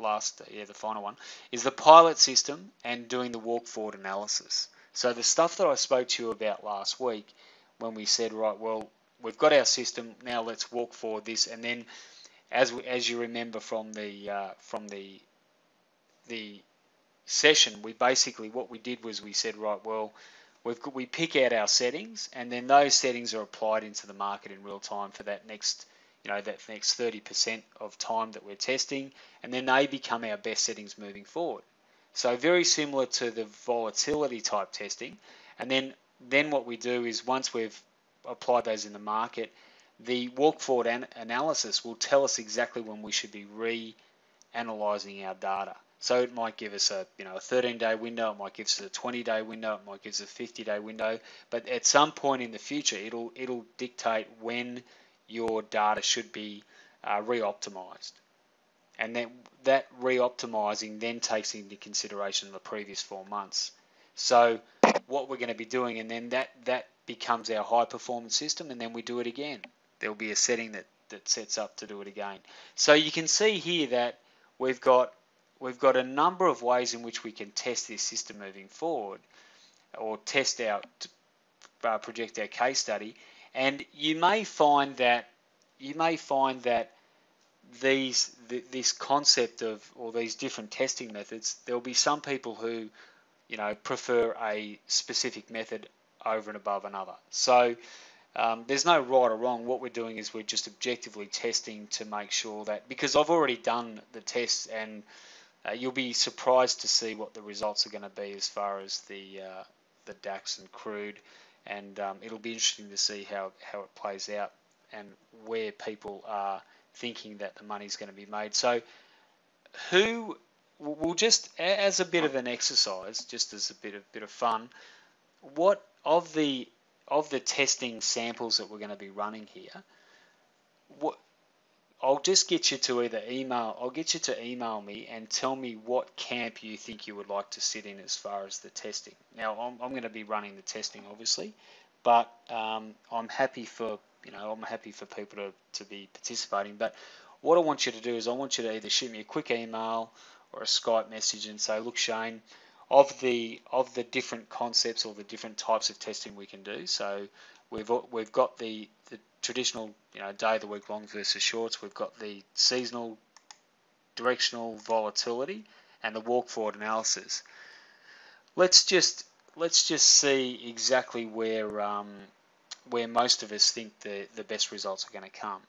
last yeah the final one is the pilot system and doing the walk forward analysis. So the stuff that I spoke to you about last week, when we said, right, well, we've got our system now, let's walk forward this, and then, as we, as you remember from the uh, from the the session, we basically what we did was we said, right, well, we've got, we pick out our settings, and then those settings are applied into the market in real time for that next, you know, that next thirty percent of time that we're testing, and then they become our best settings moving forward. So very similar to the volatility type testing, and then. Then what we do is once we've applied those in the market, the walk forward an analysis will tell us exactly when we should be re-analyzing our data. So it might give us a you know a thirteen day window, it might give us a twenty day window, it might give us a fifty day window, but at some point in the future, it'll it'll dictate when your data should be uh, re-optimized, and then that re-optimizing then takes into consideration the previous four months. So what we're going to be doing, and then that that becomes our high performance system, and then we do it again. There'll be a setting that that sets up to do it again. So you can see here that we've got we've got a number of ways in which we can test this system moving forward, or test out uh, project our case study. And you may find that you may find that these th this concept of or these different testing methods, there'll be some people who you know, prefer a specific method over and above another. So um, there's no right or wrong. What we're doing is we're just objectively testing to make sure that, because I've already done the tests, and uh, you'll be surprised to see what the results are going to be as far as the uh, the Dax and Crude, and um, it'll be interesting to see how, how it plays out and where people are thinking that the money's going to be made. So who... We'll just, as a bit of an exercise, just as a bit of bit of fun, what of the of the testing samples that we're going to be running here, what I'll just get you to either email, I'll get you to email me and tell me what camp you think you would like to sit in as far as the testing. Now I'm, I'm going to be running the testing obviously, but um, I'm happy for you know I'm happy for people to to be participating. But what I want you to do is I want you to either shoot me a quick email or a Skype message and say, look, Shane, of the of the different concepts or the different types of testing we can do. So we've we've got the the traditional you know day of the week long versus shorts. We've got the seasonal, directional volatility, and the walk forward analysis. Let's just let's just see exactly where um, where most of us think the the best results are going to come.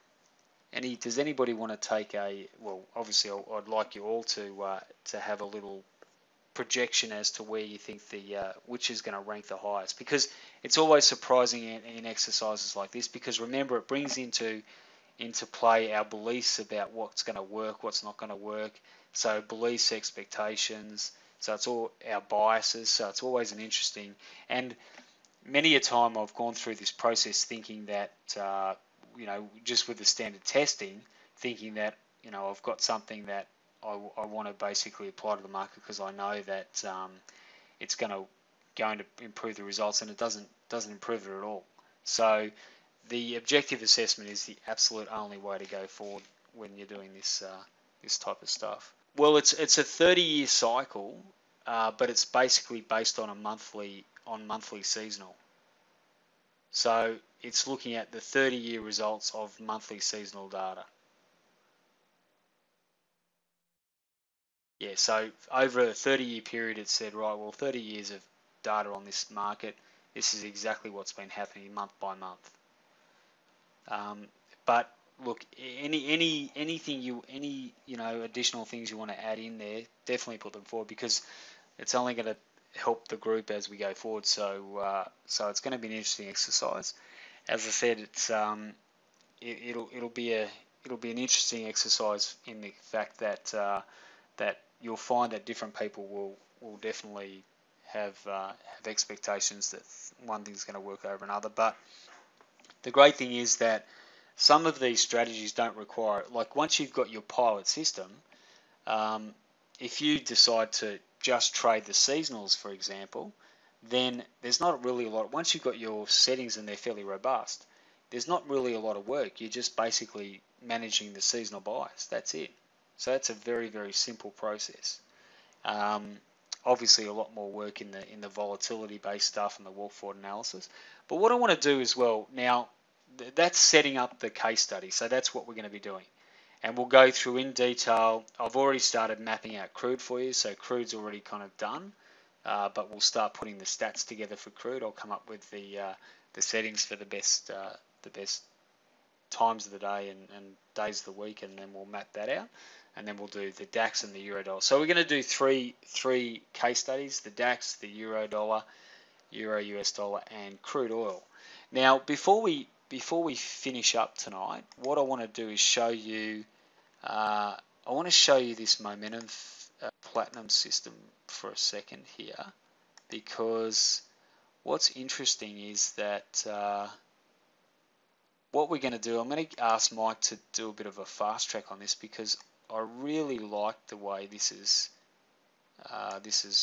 Any does anybody want to take a, well, obviously I'd like you all to uh, to have a little projection as to where you think the uh, which is going to rank the highest, because it's always surprising in, in exercises like this, because remember, it brings into into play our beliefs about what's going to work, what's not going to work. So beliefs, expectations, so it's all our biases. So it's always an interesting, and many a time I've gone through this process thinking that uh, you know, just with the standard testing, thinking that, you know, I've got something that I, I want to basically apply to the market because I know that um, it's going to going to improve the results, and it doesn't doesn't improve it at all. So the objective assessment is the absolute only way to go forward when you're doing this uh, this type of stuff. Well, it's it's a thirty year cycle, uh, but it's basically based on a monthly on monthly seasonal. So it's looking at the thirty year results of monthly seasonal data. Yeah, so over a thirty year period, it said, right, well, thirty years of data on this market, this is exactly what's been happening month by month. Um, but look, any any anything you any you know additional things you want to add in there, definitely put them forward, because it's only going to help the group as we go forward. So uh, so it's going to be an interesting exercise. As I said, it's um, it, it'll it'll be a it'll be an interesting exercise in the fact that uh, that you'll find that different people will will definitely have uh, have expectations that one thing's going to work over another. But the great thing is that some of these strategies don't require it. Like, once you've got your pilot system, um, if you decide to just trade the seasonals, for example, then there's not really a lot. Once you've got your settings and they're fairly robust, there's not really a lot of work. You're just basically managing the seasonal bias. That's it. So that's a very, very simple process. Um, obviously, a lot more work in the in the volatility-based stuff and the walk forward analysis. But what I want to do as well now, th that's setting up the case study. So that's what we're going to be doing. And we'll go through in detail. I've already started mapping out crude for you, so crude's already kind of done, uh, but we'll start putting the stats together for crude. I'll come up with the uh, the settings for the best uh, the best times of the day and, and days of the week, and then we'll map that out, and then we'll do the DAX and the euro dollar. So we're going to do three three case studies: the DAX, the euro dollar, euro U S dollar, and crude oil. Now, before we Before we finish up tonight, what I want to do is show you, uh, I want to show you this momentum uh, platinum system for a second here, because what's interesting is that uh, what we're going to do, I'm going to ask Mike to do a bit of a fast track on this, because I really like the way this is, uh, this is,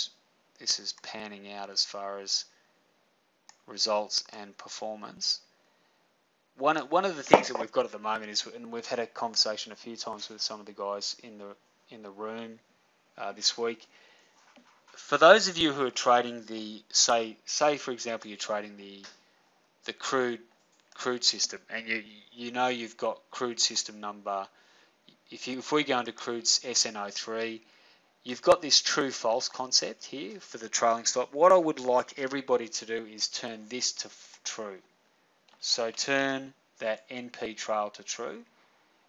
this is panning out as far as results and performance. One, one of the things that we've got at the moment is, and we've had a conversation a few times with some of the guys in the in the room uh, this week. For those of you who are trading the, say, say for example, you're trading the the crude crude system, and you you know you've got crude system number. If you if we go into crude's S N zero three, you've got this true false concept here for the trailing stop. What I would like everybody to do is turn this to true. So turn that N P trail to true,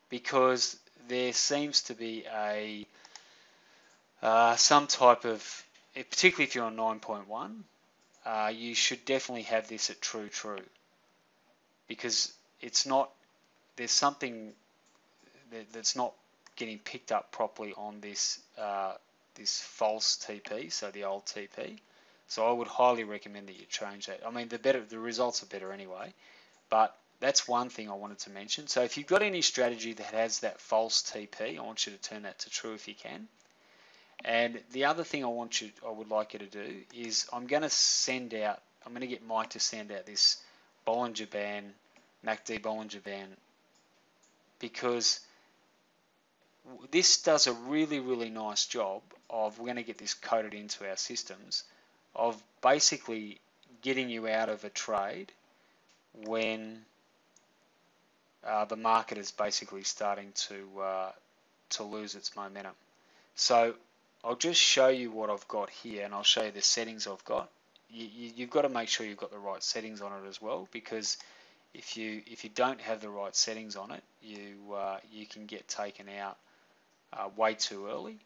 because there seems to be a uh, some type of, particularly if you're on nine point one, uh, you should definitely have this at true true, because it's not, there's something that, that's not getting picked up properly on this uh, this false T P, so the old T P. So I would highly recommend that you change that. I mean, the better the results are better anyway. But that's one thing I wanted to mention. So if you've got any strategy that has that false T P, I want you to turn that to true if you can. And the other thing I want you, I would like you to do is, I'm going to send out, I'm going to get Mike to send out this Bollinger Band, M A C D Bollinger Band, because this does a really, really nice job of, we're going to get this coded into our systems, of basically getting you out of a trade when uh, the market is basically starting to uh, to lose its momentum. So I'll just show you what I've got here, and I'll show you the settings I've got. You, you, you've got to make sure you've got the right settings on it as well, because if you if you don't have the right settings on it, you uh, you can get taken out uh, way too early.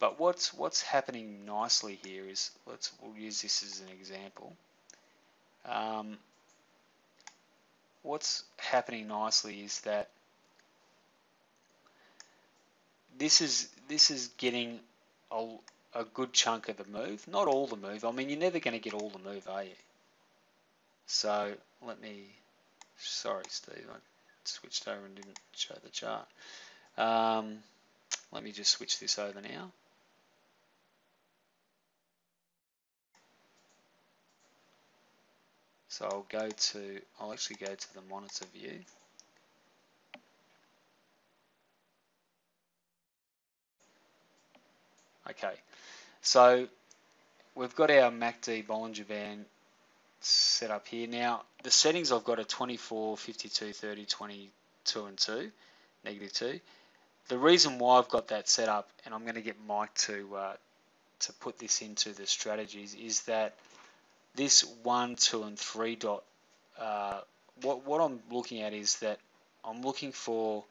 But what's what's happening nicely here is, let's we'll use this as an example. Um, what's happening nicely is that this is this is getting a, a good chunk of the move, not all the move. I mean, you're never going to get all the move, are you? So let me. Sorry, Steve, I switched over and didn't show the chart. Um, let me just switch this over now. So I'll go to, I'll actually go to the monitor view. Okay, so we've got our M A C D Bollinger Band set up here. Now the settings I've got are twenty-four, fifty-two, thirty, twenty-two and two, negative two. The reason why I've got that set up, and I'm going to get Mike to uh, to put this into the strategies, is that this one, two, and three dot. Uh, what what I'm looking at is that I'm looking for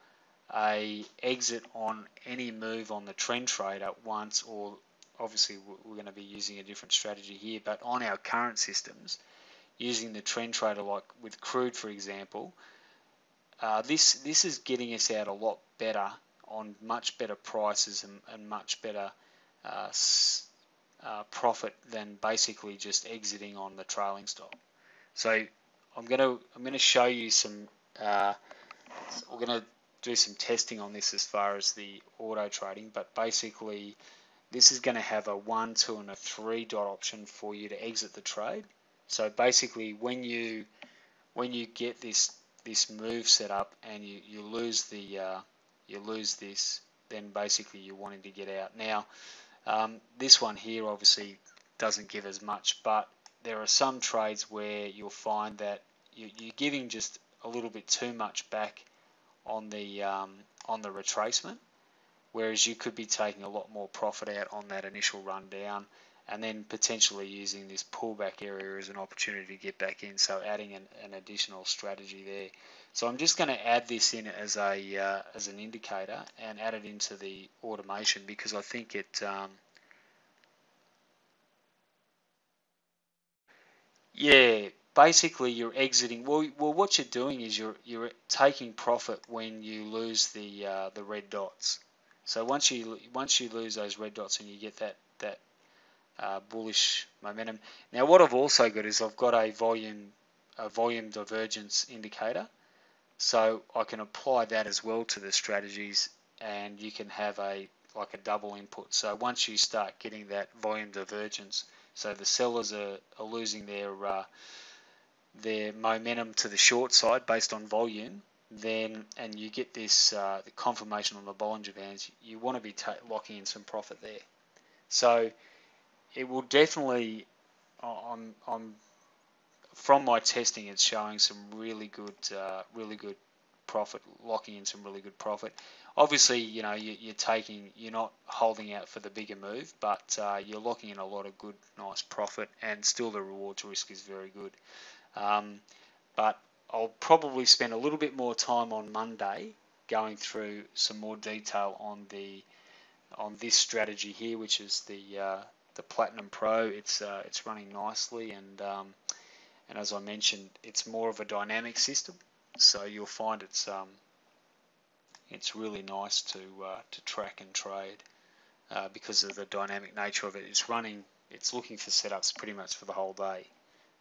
a exit on any move on the trend trade at once, or obviously we're going to be using a different strategy here, but on our current systems, using the trend trader like with crude, for example, uh, this this is getting us out a lot better on much better prices and, and much better uh, uh, profit than basically just exiting on the trailing stop. So I'm going to I'm going to show you some. Uh, we're going to do some testing on this as far as the auto trading, but basically this is going to have a one, two, and a three dot option for you to exit the trade. So basically, when you when you get this this move set up and you you lose the uh, you lose this, then basically you're wanting to get out. Now, um, this one here obviously doesn't give as much, but there are some trades where you'll find that you, you're giving just a little bit too much back on the um, on the retracement, whereas you could be taking a lot more profit out on that initial run down, and then potentially using this pullback area as an opportunity to get back in, so adding an, an additional strategy there. So I'm just going to add this in as a uh, as an indicator and add it into the automation, because I think it um, yeah, basically you're exiting. Well, well, what you're doing is you're you're taking profit when you lose the uh, the red dots. So once you once you lose those red dots and you get that that Uh, bullish momentum. Now what I've also got is I've got a volume a volume divergence indicator, so I can apply that as well to the strategies, and you can have a like a double input. So once you start getting that volume divergence, so the sellers are, are losing their uh, their momentum to the short side based on volume, then and you get this uh, the confirmation on the Bollinger Bands, you want to be ta locking in some profit there. So it will definitely, on, on, from my testing, it's showing some really good, uh, really good profit, locking in some really good profit. Obviously, you know, you, you're taking, you're not holding out for the bigger move, but uh, you're locking in a lot of good, nice profit, and still the reward to risk is very good. Um, but I'll probably spend a little bit more time on Monday going through some more detail on the, on this strategy here, which is the. Uh, The Platinum Pro. It's uh, it's running nicely, and um, and as I mentioned, it's more of a dynamic system, so you'll find it's um, it's really nice to uh, to track and trade uh, because of the dynamic nature of it. It's running, it's looking for setups pretty much for the whole day,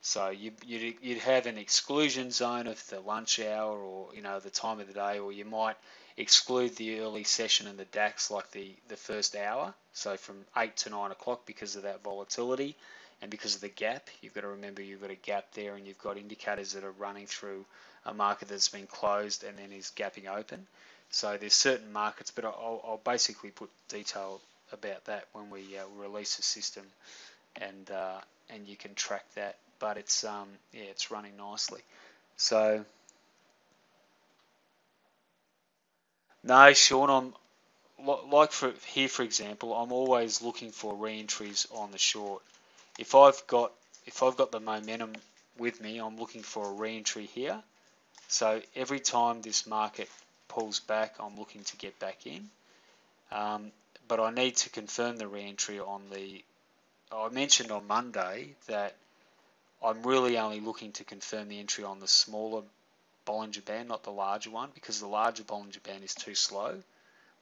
so you you'd, you'd have an exclusion zone of the lunch hour, or you know the time of the day, or you might exclude the early session and the DAX, like the, the first hour, so from eight to nine o'clock, because of that volatility and because of the gap. You've got to remember you've got a gap there, and you've got indicators that are running through a market that's been closed and then is gapping open. So there's certain markets, but I'll, I'll basically put detail about that when we uh, release the system, and uh, and you can track that. But it's um, yeah, it's running nicely. So no, Sean, I'm like for here, for example, I'm always looking for re-entries on the short. If I've got if I've got the momentum with me, I'm looking for a re-entry here, So every time this market pulls back, I'm looking to get back in. Um, but I need to confirm the re-entry on the, I mentioned on Monday that I'm really only looking to confirm the entry on the smaller Bollinger Band, not the larger one, because the larger Bollinger Band is too slow.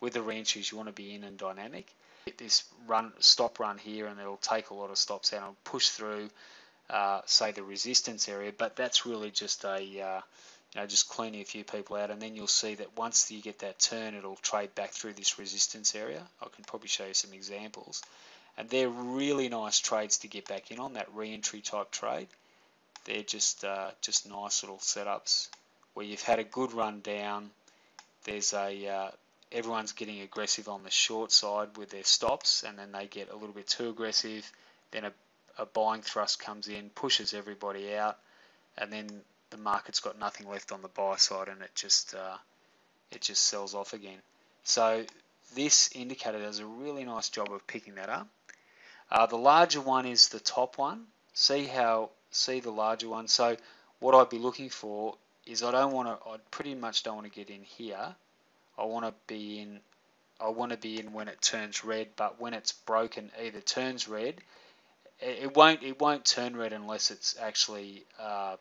With the re-entries, you want to be in and dynamic. Get this run, stop run here, and it'll take a lot of stops out. I'll push through, uh, say, the resistance area, but that's really just a, uh, you know, just cleaning a few people out, and then you'll see that once you get that turn, it'll trade back through this resistance area. I can probably show you some examples. And they're really nice trades to get back in on, that re-entry type trade. They're just uh, just nice little setups where you've had a good run down. There's a uh, everyone's getting aggressive on the short side with their stops, and then they get a little bit too aggressive. Then a, a buying thrust comes in, pushes everybody out, and then the market's got nothing left on the buy side, and it just uh, it just sells off again. So this indicator does a really nice job of picking that up. Uh, the larger one is the top one. See how, see the larger one. So what I'd be looking for is I don't want to, I pretty much don't want to get in here. I want to be in, I want to be in when it turns red, but when it's broken, either turns red, it won't, it won't turn red unless it's actually, uh,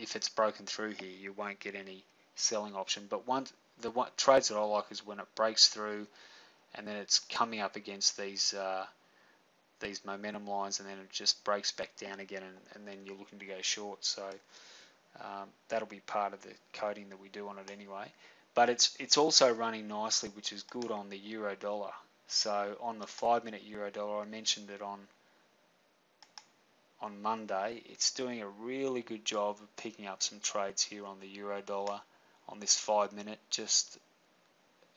if it's broken through here, you won't get any selling option. But once the one, trades that I like is when it breaks through and then it's coming up against these, uh, these momentum lines, and then it just breaks back down again, and, and then you're looking to go short. So um, that'll be part of the coding that we do on it anyway. But it's it's also running nicely, which is good on the euro dollar. So on the five-minute euro dollar, I mentioned it on on Monday. It's doing a really good job of picking up some trades here on the euro dollar on this five-minute. Just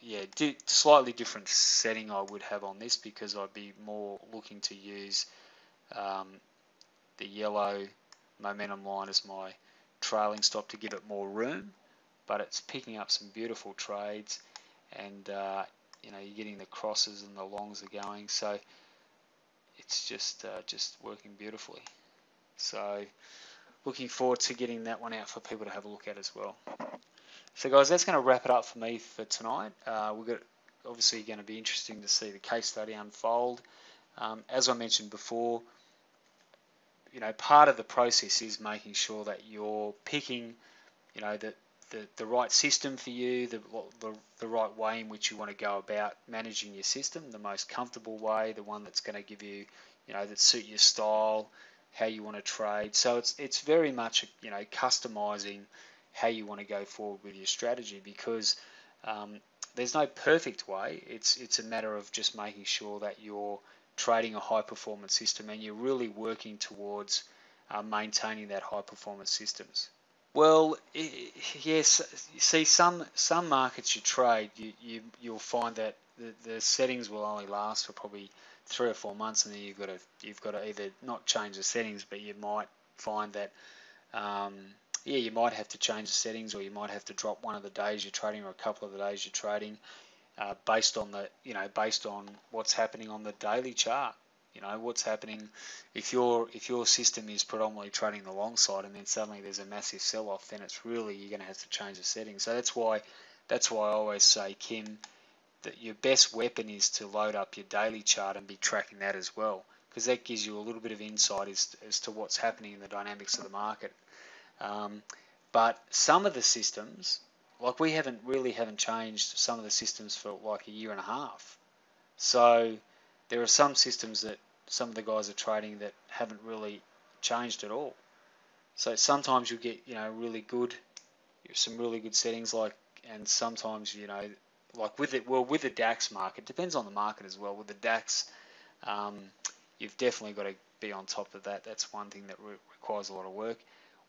Yeah, slightly different setting I would have on this, because I'd be more looking to use um, the yellow momentum line as my trailing stop to give it more room. But it's picking up some beautiful trades, and uh, you know, you're getting the crosses and the longs are going, so it's just uh, just working beautifully. So looking forward to getting that one out for people to have a look at as well. So guys, that's going to wrap it up for me for tonight. Uh, we've got, obviously going to be interesting to see the case study unfold. Um, as I mentioned before, you know, part of the process is making sure that you're picking, you know, the, the, the right system for you, the, the, the right way in which you want to go about managing your system, the most comfortable way, the one that's going to give you, you know, that suit your style, how you want to trade. So it's, it's very much, you know, customizing how you want to go forward with your strategy, because um, there's no perfect way. It's it's a matter of just making sure that you're trading a high performance system and you're really working towards uh, maintaining that high performance systems. Well, it, yes, you see some some markets you trade, you, you, you'll find that the, the settings will only last for probably three or four months, and then you've got to, you've got to either not change the settings, but you might find that um, yeah, you might have to change the settings, or you might have to drop one of the days you're trading or a couple of the days you're trading, uh, based on the, you know, based on what's happening on the daily chart. You know, what's happening if your if your system is predominantly trading the long side, and then suddenly there's a massive sell-off, then it's really, you're going to have to change the settings. So that's why that's why I always say, Kim, that your best weapon is to load up your daily chart and be tracking that as well, because that gives you a little bit of insight as as to what's happening in the dynamics of the market. Um, but some of the systems, like we haven't really haven't changed some of the systems for like a year and a half. So there are some systems that some of the guys are trading that haven't really changed at all. So sometimes you'll get, you know, really good, some really good settings, like, and sometimes, you know, like with it, well, with the DAX market, depends on the market as well. With the DAX, um, you've definitely got to be on top of that. That's one thing that re requires a lot of work.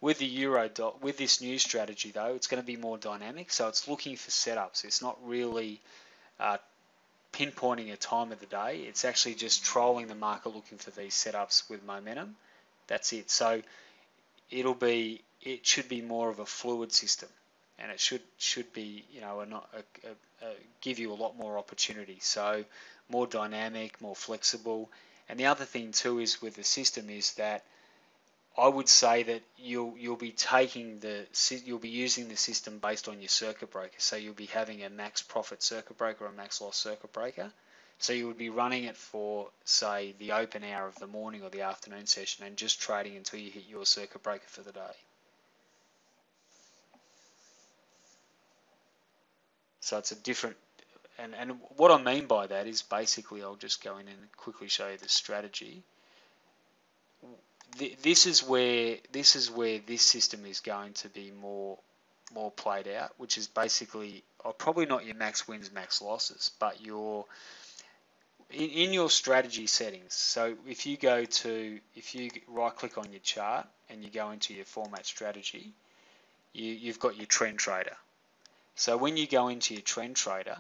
With the euro, with this new strategy though, it's going to be more dynamic, so it's looking for setups. It's not really uh, pinpointing a time of the day. It's actually just trolling the market, looking for these setups with momentum. That's it. So it'll be, it should be more of a fluid system, and it should should be, you know, a, a, a, a give you a lot more opportunity. So more dynamic, more flexible. And the other thing too is with the system is that I would say that you'll you'll be taking the you'll be using the system based on your circuit breaker. So you'll be having a max profit circuit breaker or a max loss circuit breaker. So you would be running it for, say, the open hour of the morning or the afternoon session and just trading until you hit your circuit breaker for the day. So it's a different, and, and what I mean by that is basically I'll just go in and quickly show you the strategy. This is where this is where this system is going to be more more played out, which is basically, oh, probably not your max wins, max losses, but your in, in your strategy settings. So if you go to if you right click on your chart and you go into your format strategy, you, you've got your trend trader. So when you go into your trend trader,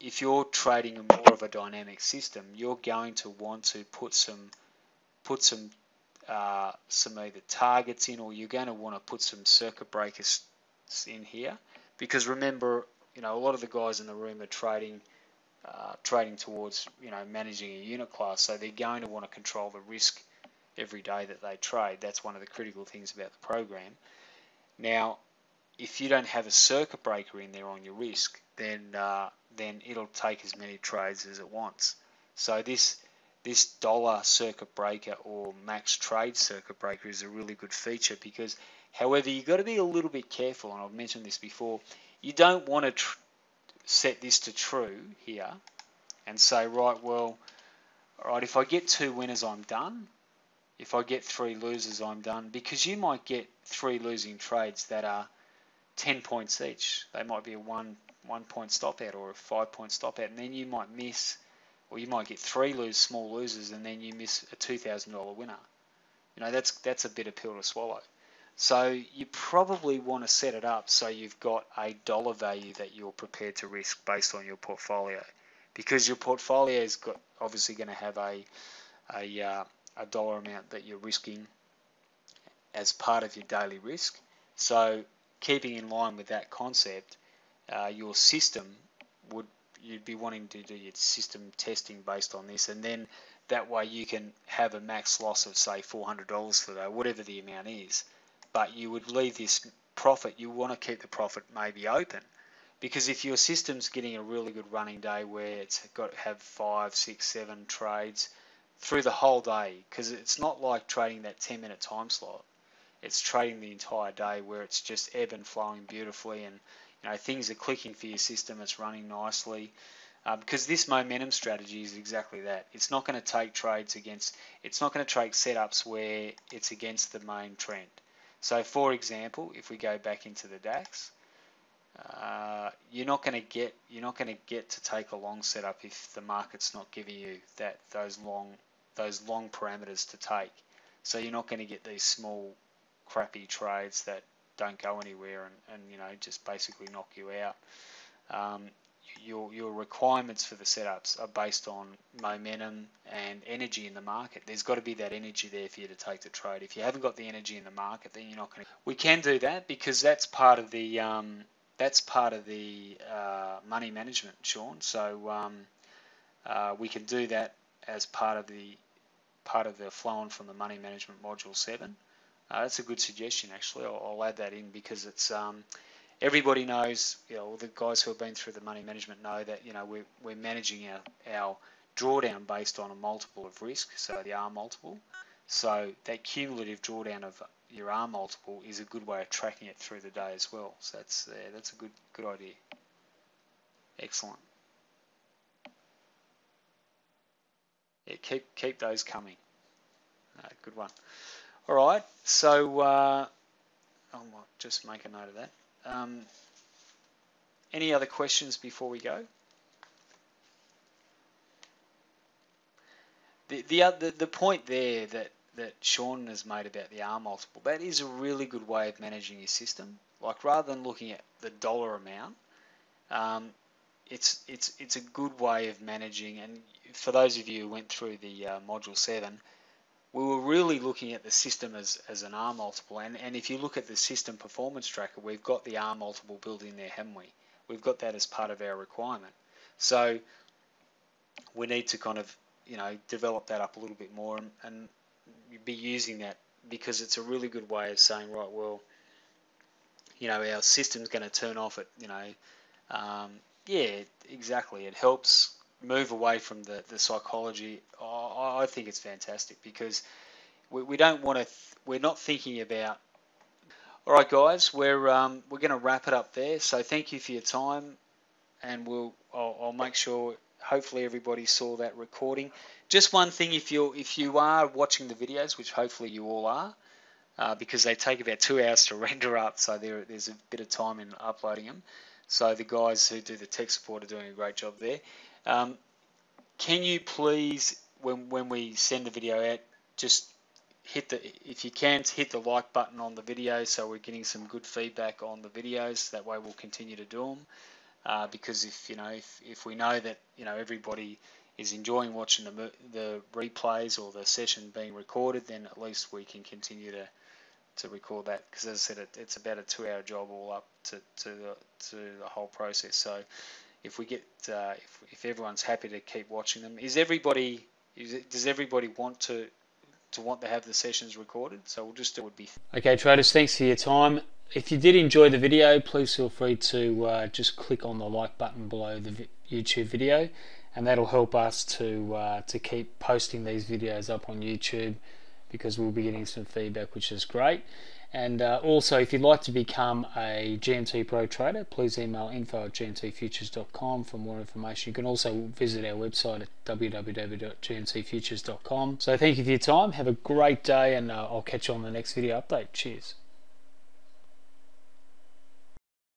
if you're trading more of a dynamic system, you're going to want to put some put some Uh, some either targets in, or you're going to want to put some circuit breakers in here, because remember, you know, a lot of the guys in the room are trading uh, trading towards, you know, managing a unit class, so they're going to want to control the risk every day that they trade. That's one of the critical things about the program. Now, if you don't have a circuit breaker in there on your risk, then uh, then it'll take as many trades as it wants. So this This dollar circuit breaker or max trade circuit breaker is a really good feature, because, however, you've got to be a little bit careful, and I've mentioned this before. You don't want to tr set this to true here and say, right, well, all right, if I get two winners, I'm done. If I get three losers, I'm done, because you might get three losing trades that are ten points each. They might be a one, one point stop out or a five point stop out, and then you might miss. Or you might get three lose small losers, and then you miss a two thousand dollar winner. You know, that's that's a bitter pill to swallow. So you probably want to set it up so you've got a dollar value that you're prepared to risk based on your portfolio, because your portfolio is got obviously going to have a a, uh, a dollar amount that you're risking as part of your daily risk. So keeping in line with that concept, uh, your system would. You'd be wanting to do your system testing based on this, and then that way you can have a max loss of, say, four hundred dollars for that, whatever the amount is, but you would leave this profit. You want to keep the profit maybe open, because if your system's getting a really good running day where it's got to have five, six, seven trades through the whole day, because it's not like trading that ten minute time slot. It's trading the entire day where it's just ebb and flowing beautifully, and you know, things are clicking for your system, it's running nicely, uh, because this momentum strategy is exactly that. It's not going to take trades against, it's not going to take setups where it's against the main trend. So for example, if we go back into the DAX, uh, you're not going to get, you're not going to get to take a long setup if the market's not giving you that, those long, those long parameters to take. So you're not going to get these small crappy trades that don't go anywhere and, and you know, just basically knock you out. Um, your, your requirements for the setups are based on momentum and energy in the market. There's got to be that energy there for you to take the trade. If you haven't got the energy in the market, then you're not going to. We can do that, because that's part of the um, that's part of the uh, money management, Sean. So um, uh, we can do that as part of the part of the flow on from the money management module seven. Uh, that's a good suggestion, actually. I'll, I'll add that in, because it's um, everybody knows, you know, all the guys who have been through the money management know that, you know, we're, we're managing our, our drawdown based on a multiple of risk, so the R multiple. So that cumulative drawdown of your R multiple is a good way of tracking it through the day as well. So that's, uh, that's a good, good idea. Excellent. Yeah, keep, keep those coming. Uh, good one. All right, so uh, I'll just make a note of that. Um, any other questions before we go? The, the other the point there that that Sean has made about the R multiple, that is a really good way of managing your system. Like, rather than looking at the dollar amount, um, it's it's it's a good way of managing. And for those of you who went through the uh, module seven. We were really looking at the system as, as an R multiple. And, and if you look at the system performance tracker, we've got the R multiple built in there, haven't we? We've got that as part of our requirement. So we need to kind of, you know, develop that up a little bit more and, and be using that because it's a really good way of saying, right, well, you know, our system's going to turn off at, you know, um, yeah, exactly. It helps move away from the, the psychology. Oh, I think it's fantastic because we, we don't want to, th we're not thinking about. All right, guys, we're, um, we're going to wrap it up there. So thank you for your time, and we'll, I'll, I'll make sure, hopefully everybody saw that recording. Just one thing, if you're, if you are watching the videos, which hopefully you all are, uh, because they take about two hours to render up, so there, there's a bit of time in uploading them. So the guys who do the tech support are doing a great job there. Um, can you please, when, when we send the video out, just hit the, if you can, hit the like button on the video, so we're getting some good feedback on the videos. That way we'll continue to do them, uh, because if, you know, if, if we know that, you know, everybody is enjoying watching the, the replays or the session being recorded, then at least we can continue to, to record that, because as I said, it, it's about a two hour job all up to, to, the, to the whole process. So if we get, uh, if, if everyone's happy to keep watching them, is everybody, is it, does everybody want to, to want to have the sessions recorded? So we'll just do it would be okay, traders, thanks for your time. If you did enjoy the video, please feel free to uh, just click on the like button below the vi YouTube video, and that'll help us to uh, to keep posting these videos up on YouTube, because we'll be getting some feedback, which is great. And uh, also, if you'd like to become a G M T Pro trader, please email info at G M T futures dot com for more information. You can also visit our website at w w w dot G M T futures dot com. So thank you for your time. Have a great day, and uh, I'll catch you on the next video update. Cheers.